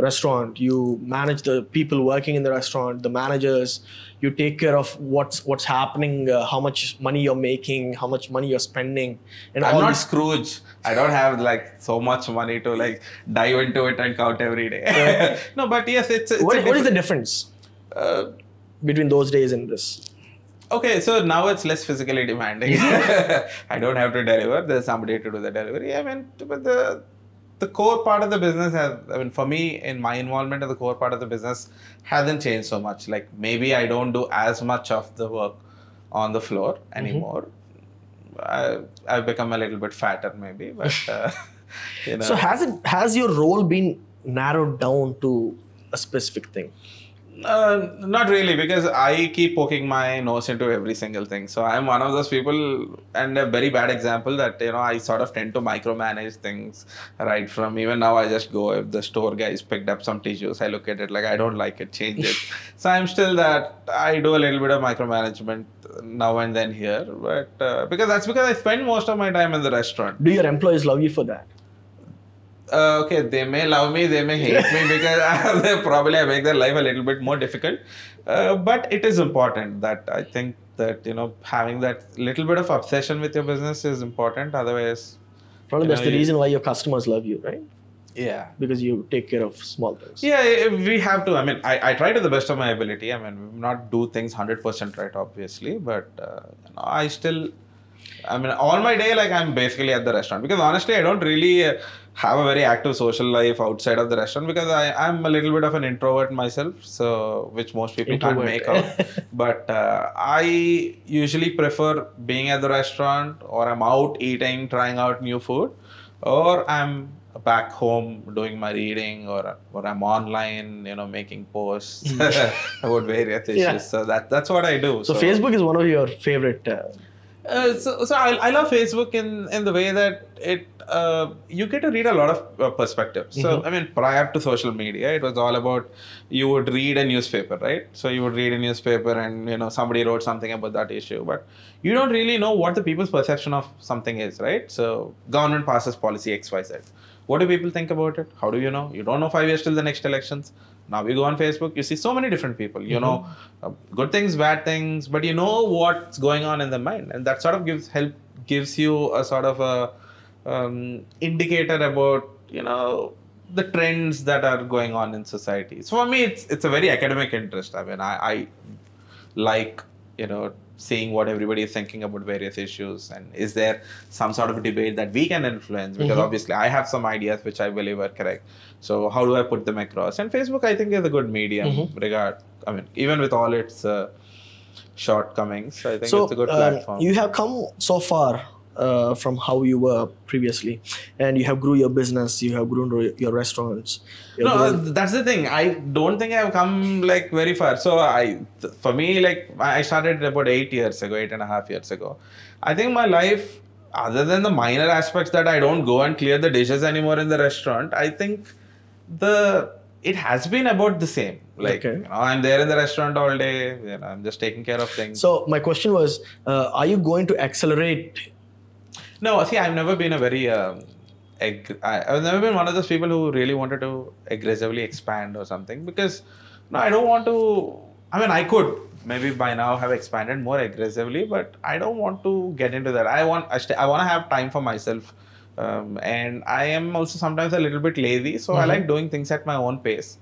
restaurant, you manage the people working in the restaurant, the managers, you take care of what's happening, how much money you're making, how much money you're spending. And I'm not Scrooge. I don't have like so much money to like dive into it and count every day. No, but yes, it's what is the difference? Between those days and this? Okay, so now it's less physically demanding. I don't have to deliver. There's somebody to do the delivery. I mean, but the core part of the business has, I mean, for me, in my involvement, the core part of the business hasn't changed so much. Like maybe I don't do as much of the work on the floor anymore. I've become a little bit fatter maybe, but you know. So has your role been narrowed down to a specific thing? Not really, because I keep poking my nose into every single thing. So I'm one of those people, and a very bad example, that, you know, I sort of tend to micromanage things right from, even now I just go, if the store guys picked up some tissues, I look at it like, I don't like it, change it. So I'm still that, I do a little bit of micromanagement now and then here, but because I spend most of my time in the restaurant. Do your employees love you for that? Okay, they may love me, they may hate me, because they probably make their life a little bit more difficult. But it is important that, I think that, you know, having that little bit of obsession with your business is important. Otherwise, probably that's the reason why your customers love you, right? Yeah. Because you take care of small things. Yeah, we have to. I mean, I try to the best of my ability. I mean, not do things 100% right, obviously, but you know, I still, I mean, all my day, like, I'm basically at the restaurant, because honestly, I don't really have a very active social life outside of the restaurant, because I'm a little bit of an introvert myself, so which most people can't make out. But I usually prefer being at the restaurant, or I'm out eating, trying out new food, or I'm back home doing my reading, or I'm online, you know, making posts about various issues. Yeah. So that's what I do. So Facebook is one of your favorite. So I love Facebook in the way that it you get to read a lot of perspectives. So I mean, prior to social media, it was all about you would read a newspaper, right? So you would read a newspaper, and you know somebody wrote something about that issue, but you don't really know what the people's perception of something is, right? So government passes policy XYZ. What do people think about it? How do you know? You don't know 5 years till the next elections. Now we go on Facebook, you see so many different people, you know, good things, bad things, but you know what's going on in their mind. And that sort of gives you a sort of a indicator about, you know, the trends that are going on in society. So for me, it's a very academic interest. I mean, I like, you know, seeing what everybody is thinking about various issues, and is there some sort of debate that we can influence, because obviously I have some ideas which I believe are correct. So how do I put them across? And Facebook, I think, is a good medium regard. I mean, even with all its shortcomings, I think it's a good platform. You have come so far from how you were previously, and you have grew your business, you have grown your restaurants. No, that's the thing. I don't think I've come like very far. So for me, like I started about 8.5 years ago. I think my life, other than the minor aspects that I don't go and clear the dishes anymore in the restaurant, I think it has been about the same. Like, you know, I'm there in the restaurant all day, you know, I'm just taking care of things. So my question was, are you going to accelerate? No, see, I've never been a very, I've never been one of those people who really wanted to aggressively expand or something, because no, I don't want to. I mean, I could maybe by now have expanded more aggressively, but I don't want to get into that. I want to have time for myself, and I am also sometimes a little bit lazy, so I like doing things at my own pace.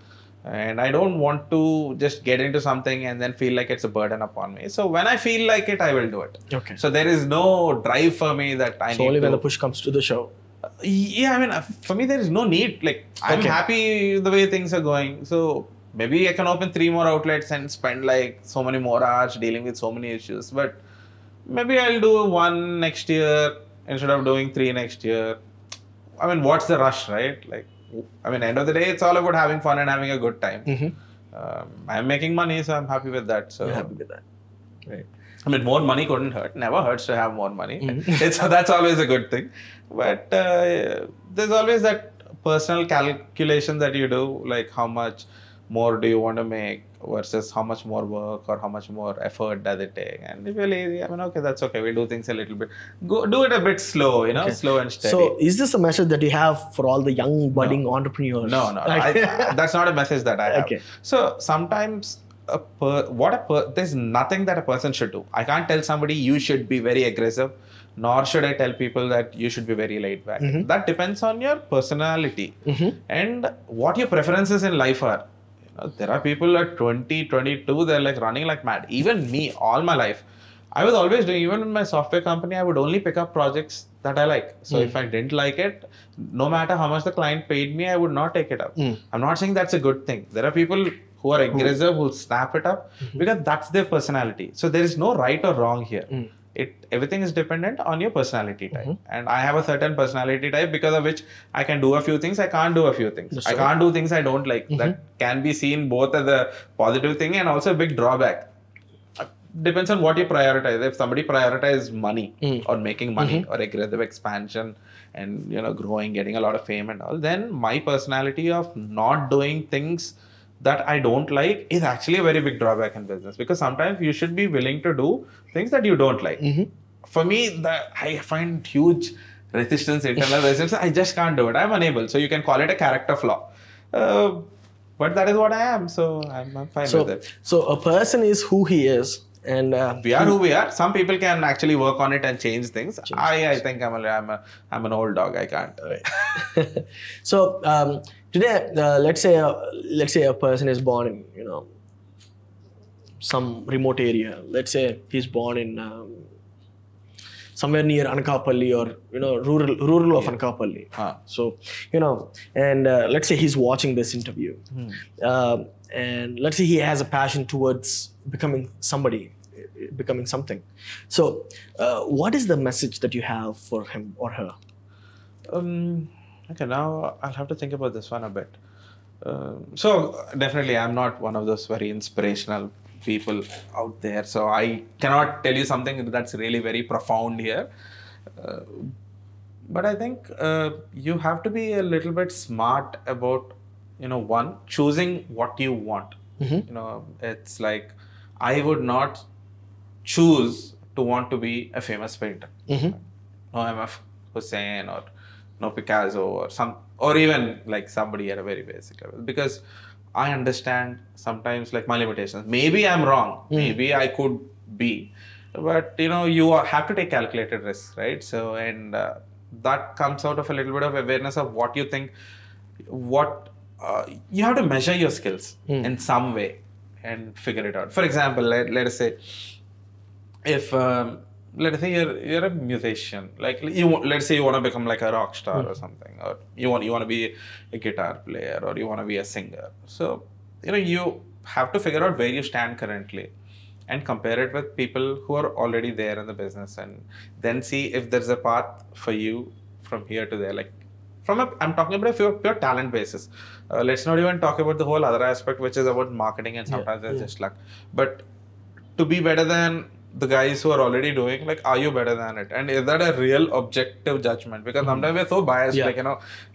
And I don't want to just get into something and then feel like it's a burden upon me. So when I feel like it, I will do it. Okay. So there is no drive for me that I need. So only when the push comes to the shove. Yeah, I mean, for me, there is no need. Like, I'm happy the way things are going. So maybe I can open 3 more outlets and spend like so many more hours dealing with so many issues. But maybe I'll do 1 next year instead of doing 3 next year. I mean, what's the rush, right? Like, I mean, end of the day, it's all about having fun and having a good time. I'm making money, so I'm happy with that. So you're happy with that, right? I mean, more money couldn't hurt. Never hurts to have more money. That's always a good thing. But there's always that personal calculation that you do, like how much more do you want to make versus how much more work or how much more effort does it take. And if you're lazy, I mean, okay, that's okay. We'll do things a little bit. Do it a bit slow, you know, slow and steady. So is this a message that you have for all the young budding entrepreneurs? No, that's not a message that I have. So sometimes there's nothing that a person should do. I can't tell somebody you should be very aggressive, nor should I tell people that you should be very laid back. That depends on your personality and what your preferences in life are. There are people at 20, 22, they're like running like mad. Even me, all my life, I was always doing, even in my software company, I would only pick up projects that I like. So if I didn't like it, no matter how much the client paid me, I would not take it up. I'm not saying that's a good thing. There are people who are aggressive, who snap it up because that's their personality. So there is no right or wrong here. Everything is dependent on your personality type. And I have a certain personality type because of which I can do a few things, I can't do a few things. I can't do things I don't like. That can be seen both as a positive thing and also a big drawback. Depends on what you prioritize. If somebody prioritizes money or making money or aggressive expansion and, you know, growing, getting a lot of fame and all, then my personality of not doing things that I don't like is actually a very big drawback in business, because sometimes you should be willing to do things that you don't like. For me, I find huge resistance, internal resistance. I just can't do it. I'm unable. So you can call it a character flaw. But that is what I am. So I'm fine with it. So a person is who he is. And we are who we are. Some people can actually work on it and change things. I think I'm an old dog. I can't. Right. So today, let's say a person is born in, you know, some remote area. Let's say he's born in somewhere near Anakapalli, or, you know, rural of Anakapalli. So, you know, and let's say he's watching this interview, and let's say he has a passion towards becoming somebody, becoming something. So what is the message that you have for him or her? Okay, now I'll have to think about this one a bit. So definitely I'm not one of those very inspirational people out there, so I cannot tell you something that's really very profound here. But I think you have to be a little bit smart about, one, choosing what you want. Mm-hmm. It's like, I would not choose to want to be a famous painter. Mm-hmm. No MF Hussain or no Picasso or even like somebody at a very basic level, because I understand sometimes like my limitations. Maybe I'm wrong. Mm. Maybe I could be, but you have to take calculated risks, right? So, and that comes out of a little bit of awareness of what you think, you have to measure your skills in some way and figure it out. For example, let us say, if let's say you're a musician, like let's say you want to become like a rock star or something, or you want to be a guitar player, or you want to be a singer. So you have to figure out where you stand currently and compare it with people who are already there in the business, and then see if there's a path for you from here to there. Like I'm talking about a pure talent basis. Let's not even talk about the whole other aspect, which is about marketing, and sometimes it's just luck. But to be better than the guys who are already doing, like, are you better than it? And is that a real objective judgment? Because sometimes we're so biased, like,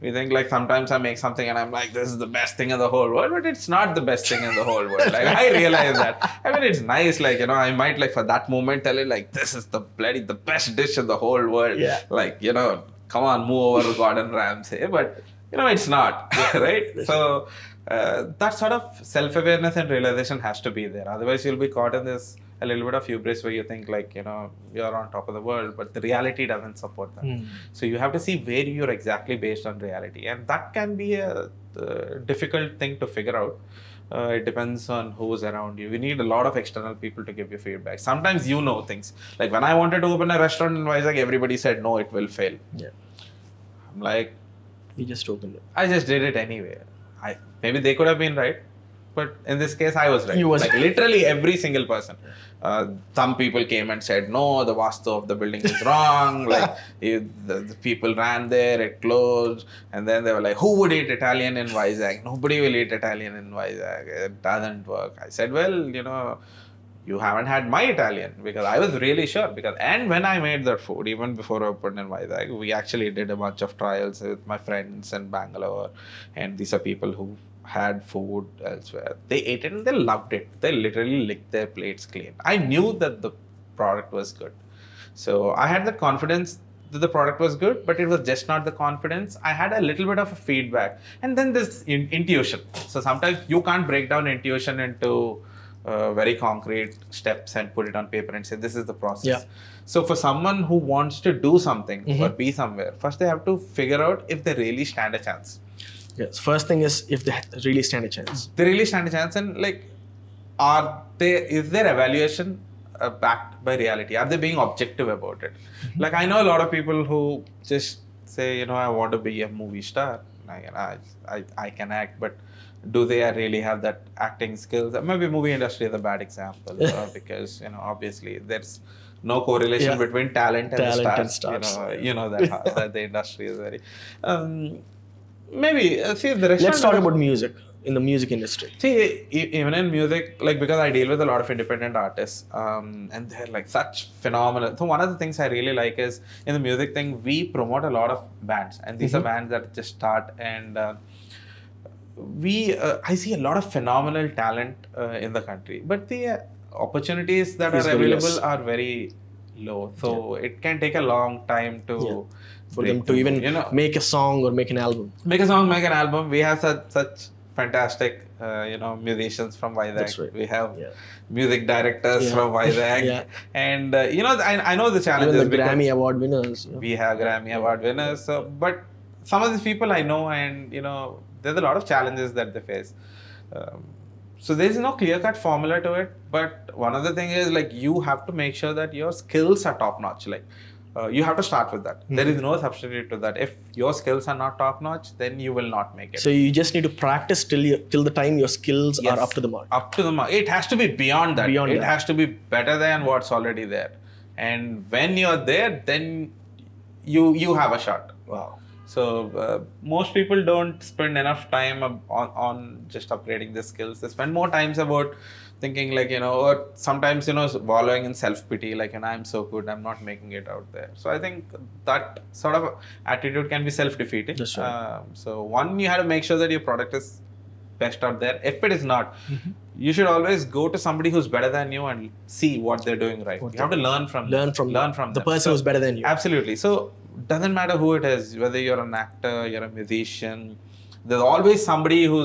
we think like sometimes I make something and I'm like, this is the best thing in the whole world, but it's not the best thing in the whole world. Like, I realize that. I mean, it's nice, like, I might like for that moment tell it like, this is the best dish in the whole world. Yeah. Like, come on, move over Gordon Ramsay, but it's not, right? So that sort of self-awareness and realization has to be there. Otherwise, you'll be caught in this a little bit of hubris where you think like, you're on top of the world, but the reality doesn't support that. Mm. So you have to see where you're exactly based on reality. And that can be a difficult thing to figure out. It depends on who's around you. We need a lot of external people to give you feedback. Sometimes things. Like when I wanted to open a restaurant in Vizag, everybody said, no, it will fail. Yeah. I'm like, you just opened it. I just did it anyway. Maybe they could have been right. But in this case, I was right. Like literally every single person. Some people came and said, no, the vastu of the building is wrong. Like the people ran there, it closed. And then they were like, who would eat Italian in Vizag? Nobody will eat Italian in Vizag. It doesn't work. I said, well, you haven't had my Italian, because I was really sure. And when I made that food, even before I opened in Vizag, we actually did a bunch of trials with my friends in Bangalore. And these are people who had food elsewhere. They ate it and they loved it. They literally licked their plates clean. I knew that the product was good. So I had the confidence that the product was good, but it was just not the confidence. I had a little bit of a feedback. And then this intuition. So sometimes you can't break down intuition into very concrete steps and put it on paper and say, this is the process. Yeah. So for someone who wants to do something or be somewhere, first they have to figure out if they really stand a chance. Yes. First thing is if they really stand a chance. They really stand a chance, and like, is their evaluation backed by reality? Are they being objective about it? Like, I know a lot of people who just say, I want to be a movie star. I can act, but do they really have that acting skills? Maybe movie industry is a bad example because obviously there's no correlation between talent and stars. You know that the industry is very. Let's talk about music, in the music industry. See, even in music, like, because I deal with a lot of independent artists and they're like such phenomenal. So one of the things I really like is in the music thing, we promote a lot of bands, and these are bands that just start, and I see a lot of phenomenal talent in the country, but the opportunities that are available are very low. So it can take a long time to... Yeah. For them to even make a song or make an album. Make a song, make an album. We have such fantastic, musicians from Vizag. That's right. We have music directors from Vizag. And, I know the challenges. Even the Grammy Award winners. We have Grammy Award winners. So, but some of these people I know, and, there's a lot of challenges that they face. So there's no clear-cut formula to it. But one other thing is, like, you have to make sure that your skills are top-notch. Like, you have to start with that. There is no substitute to that. If your skills are not top-notch, then you will not make it. So you just need to practice till the time your skills are up to the mark. Up to the mark. It has to be beyond that. It has to be better than what's already there. And when you're there, then you have a shot. Wow. So most people don't spend enough time on just upgrading their skills. They spend more times about thinking like, you know, or sometimes, you know, wallowing in self-pity, like, you know, I'm so good, I'm not making it out there. So I think that sort of attitude can be self-defeating. That's right. So one, you have to make sure that your product is best out there. If it is not, you should always go to somebody who's better than you and see what they're doing right. You have to learn from the person who's better than you. Absolutely. So doesn't matter who it is, whether you're an actor, you're a musician, there's always somebody who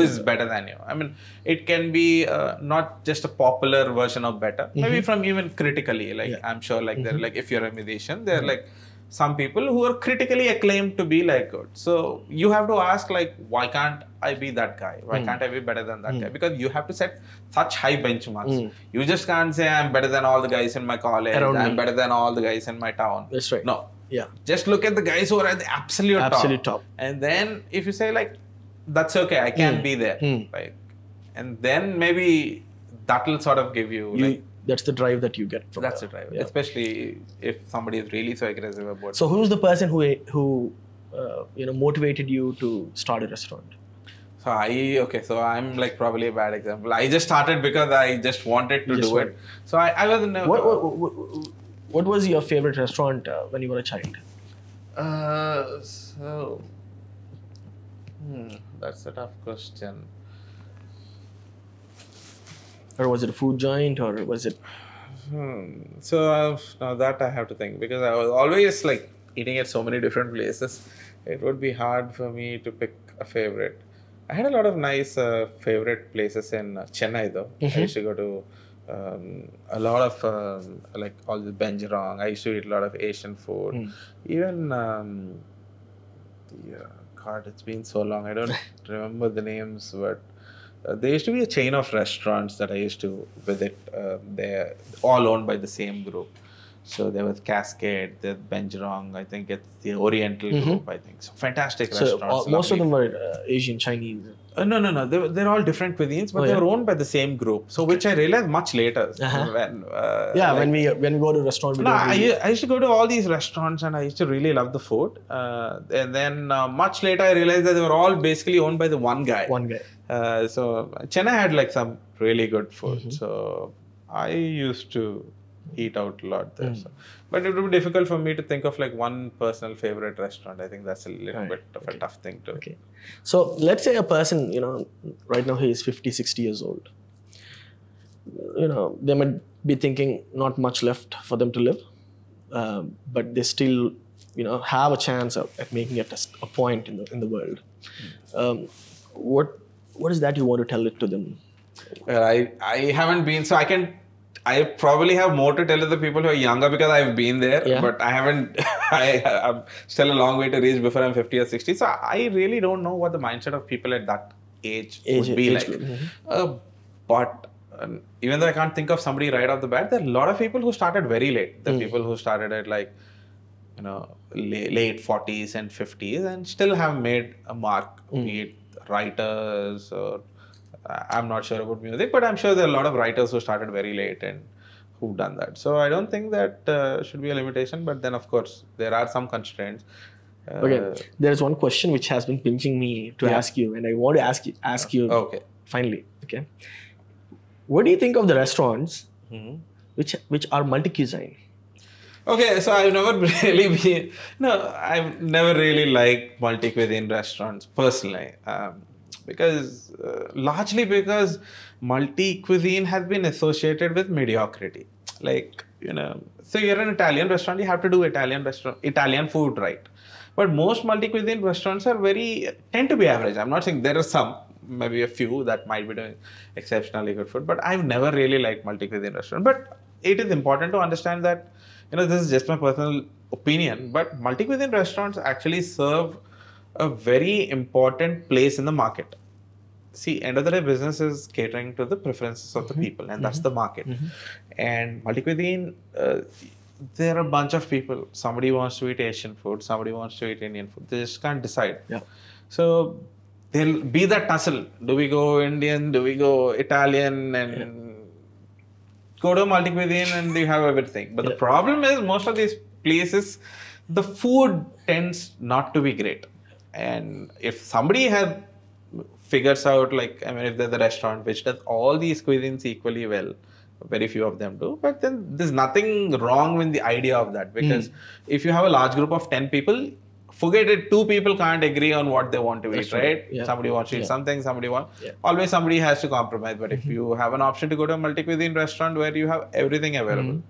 is better than you. I mean, it can be not just a popular version of better, maybe from even critically, like I'm sure, like they're like, if you're a musician, they're like some people who are critically acclaimed to be like good. So you have to ask like, why can't I be that guy? Why can't I be better than that guy? Because you have to set such high benchmarks. You just can't say I'm better than all the guys in my college, I'm better than all the guys in my town. That's right. No. Yeah. Just look at the guys who are at the absolute top. And then if you say like, that's okay, I can be there. Like, and then maybe that'll sort of give you, that's the drive that you get from that. That's the drive. Yeah. Especially if somebody is really so aggressive about it. So who's the person who you know, motivated you to start a restaurant? So I'm like probably a bad example. I just started because I just wanted to do it. So I wasn't... What was your favorite restaurant when you were a child? That's a tough question. Or was it a food joint, or was it? Now that I have to think, because I was always like eating at so many different places. It would be hard for me to pick a favorite. I had a lot of nice favorite places in Chennai though. I used to go to a lot of like all the Benjarong. I used to eat a lot of Asian food. Even God, it's been so long, I don't remember the names, but there used to be a chain of restaurants that I used to visit. They're all owned by the same group. So there was Cascade, the Benjarong, I think it's the Oriental group, I think. So fantastic restaurants. Most of them were Asian, Chinese. No. They're all different cuisines, but they were owned by the same group. So which I realized much later. When we go to a restaurant. I used to go to all these restaurants and I used to really love the food. And then much later I realized that they were all basically owned by the one guy. So Chennai had like some really good food. So I used to eat out a lot there. So. But it would be difficult for me to think of like one personal favorite restaurant. I think that's a little bit of a tough thing to. So let's say a person, you know, right now he is 50, 60 years old. You know, they might be thinking not much left for them to live, but they still, you know, have a chance at making a point in the world. What is that you want to tell it to them? Well, I haven't been, so I probably have more to tell to the people who are younger because I've been there, but I haven't, I'm still a long way to reach before I'm 50 or 60. So I really don't know what the mindset of people at that age would be like. But even though I can't think of somebody right off the bat, there are a lot of people who started very late. There are people who started at like, you know, late 40s and 50s and still have made a mark, be it writers or I'm not sure about music, but I'm sure there are a lot of writers who started very late and who've done that. So I don't think that should be a limitation, but then of course there are some constraints. Okay, there's one question which has been pinching me to ask you, and I want to ask you finally. Okay, what do you think of the restaurants which are multi-cuisine? Okay, so I've never really liked multi-cuisine restaurants personally. Because largely because multi-cuisine has been associated with mediocrity. Like, you know, so you're an Italian restaurant, you have to do Italian food right. But most multi-cuisine restaurants are tend to be average. I'm not saying there are some, maybe a few that might be doing exceptionally good food, but I've never really liked multi-cuisine restaurants. But it is important to understand that, you know, this is just my personal opinion, but multi-cuisine restaurants actually serve a very important place in the market. See, end of the day, business is catering to the preferences of the people, and that's the market. And multi-cuisine, there are a bunch of people. Somebody wants to eat Asian food, somebody wants to eat Indian food. They just can't decide. So there'll be that tussle. Do we go Indian? Do we go Italian? And go to multi-cuisine and you have everything. But the problem is most of these places, the food tends not to be great. And if somebody had figures out, like, I mean, if there's a restaurant which does all these cuisines equally well, very few of them do, but then there's nothing wrong with the idea of that, because if you have a large group of 10 people, forget it, 2 people can't agree on what they want to eat, right? Yeah. Somebody wants to eat something, somebody wants, always somebody has to compromise. But if you have an option to go to a multi-cuisine restaurant where you have everything available,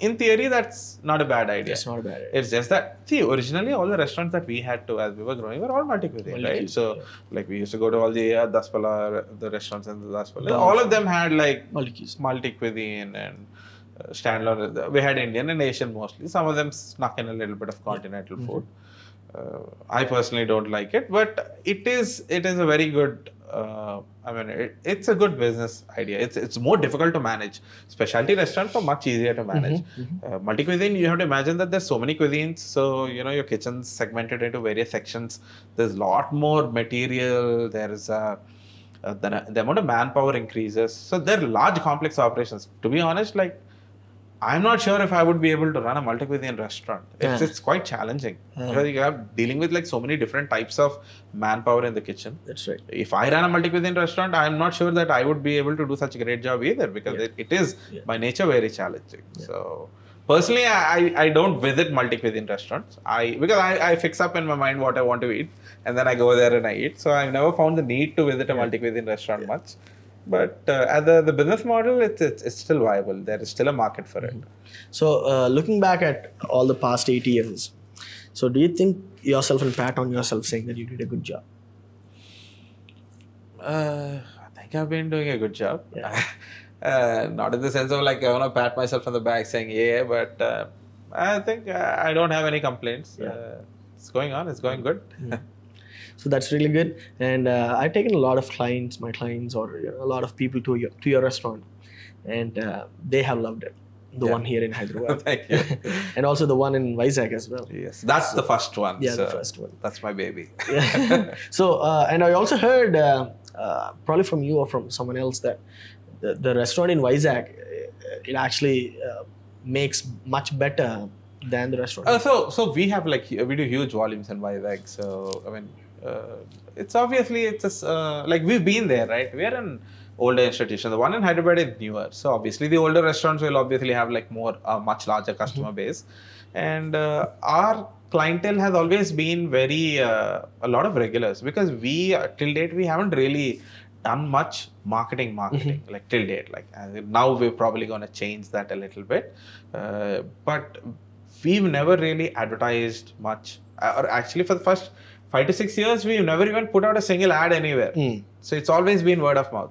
in theory, that's not a bad idea. It's not a bad idea. It's just that, see, originally all the restaurants that we had to as we were growing were all multi-cuisine, right? So, like, we used to go to all the Daspala, the restaurants in the Daspala. All of them had like multi-cuisine and standalone. We had Indian and Asian mostly. Some of them snuck in a little bit of continental food. I personally don't like it, but it is a very good. I mean, it's a good business idea. It's more difficult to manage. Specialty restaurants are much easier to manage. Multi-cuisine, you have to imagine that there's so many cuisines. So, you know, your kitchen's segmented into various sections. There's a lot more material. There's the amount of manpower increases. So, there are large complex operations. To be honest, like, I'm not sure if I would be able to run a multi-cuisine restaurant. It's quite challenging because you are dealing with like so many different types of manpower in the kitchen. That's right. If I ran a multi-cuisine restaurant, I'm not sure that I would be able to do such a great job either, because it is by nature very challenging. So personally, I don't visit multi-cuisine restaurants. Because I fix up in my mind what I want to eat and then I go there and I eat. So I've never found the need to visit a multi-cuisine restaurant much. But as the business model, it's still viable. There is still a market for it. So looking back at all the past 8 years, so do you think yourself and pat on yourself saying that you did a good job? I think I've been doing a good job. Not in the sense of like I want to pat myself on the back saying yeah, but I think I don't have any complaints. It's going on. It's going good. So that's really good, and I've taken a lot of clients, or a lot of people to your restaurant, and they have loved it. The one here in Hyderabad, thank you, and also the one in Vizag as well. Yes, that's the first one. Yeah, so the first one. That's my baby. So, and I also heard probably from you or from someone else that the restaurant in Vizag, it actually makes much better than the restaurant. So we have like we do huge volumes in Vizag. So I mean. It's obviously, like we've been there, right? We are an older institution. The one in Hyderabad is newer. So obviously the older restaurants will obviously have like more, much larger customer base. And our clientele has always been very, a lot of regulars, because we, till date, we haven't really done much marketing, like till date. Like now we're probably going to change that a little bit. But we've never really advertised much, or actually for the first 5 to 6 years, we've never even put out a single ad anywhere. So it's always been word of mouth.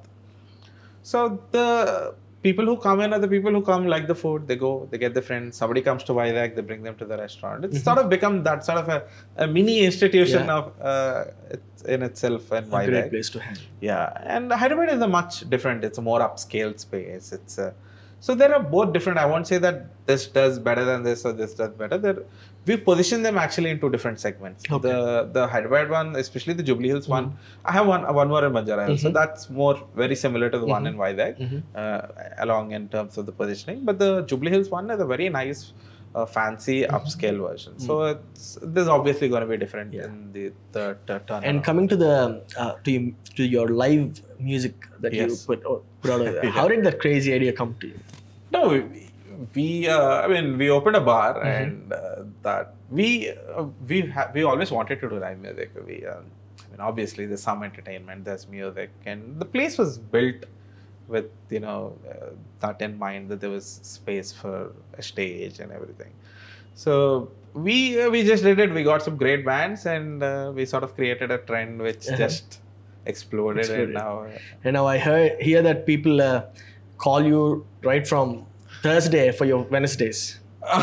So the people who come in are the people who come, like the food, they go, they get their friends, somebody comes to Vizag, they bring them to the restaurant. It's sort of become that sort of a mini institution of in itself. And Vizag. A great place to hang. Yeah, and Hyderabad is a much different, it's a more upscale space. It's so there are both different, I won't say that this does better than this or this does better. We position them actually in 2 different segments. The Hyderabad one, especially the Jubilee Hills one. I have one more in Banjara Hills, so that's more very similar to the one in Vizag, along in terms of the positioning. But the Jubilee Hills one is a very nice, fancy upscale version. So there's obviously going to be different in the turn. And coming to the to your live music that you put out, how did that crazy idea come to you? No. We opened a bar and that we always wanted to do live music. I mean, obviously there's some entertainment, there's music, and the place was built with that in mind, that there was space for a stage and everything. So we just did it. We got some great bands and we sort of created a trend which just exploded. And now I hear that people call you right from Thursday for your Wednesdays. So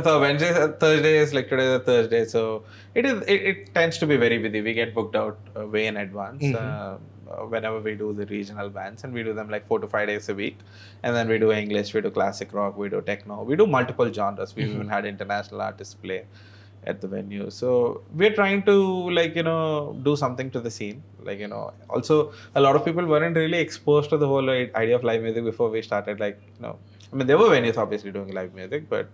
Thursday is like today is a Thursday. So it tends to be very busy. We get booked out way in advance whenever we do the regional bands, and we do them like 4 to 5 days a week. And then we do English, we do classic rock, we do techno, we do multiple genres. We've even had international artists play. at the venue. So we're trying to do something to the scene. Also a lot of people weren't really exposed to the whole idea of live music before we started. I mean, there were venues obviously doing live music, but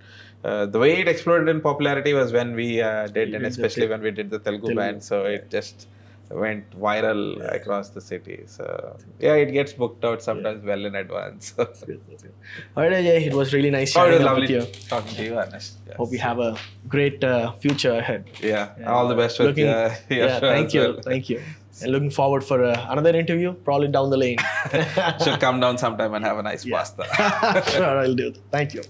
the way it exploded in popularity was when we did, and especially when we did the Telugu band. So it just went viral across the city. So yeah, it gets booked out sometimes well in advance. Alright Ajay, it was really nice chatting with you. Talking to you, Anesh. Yes. Hope you have a great future ahead. Yeah, and all the best with you. Thank you, thank you. And looking forward for another interview, probably down the lane. Should come down sometime and have a nice pasta. Sure, I'll do it. Thank you.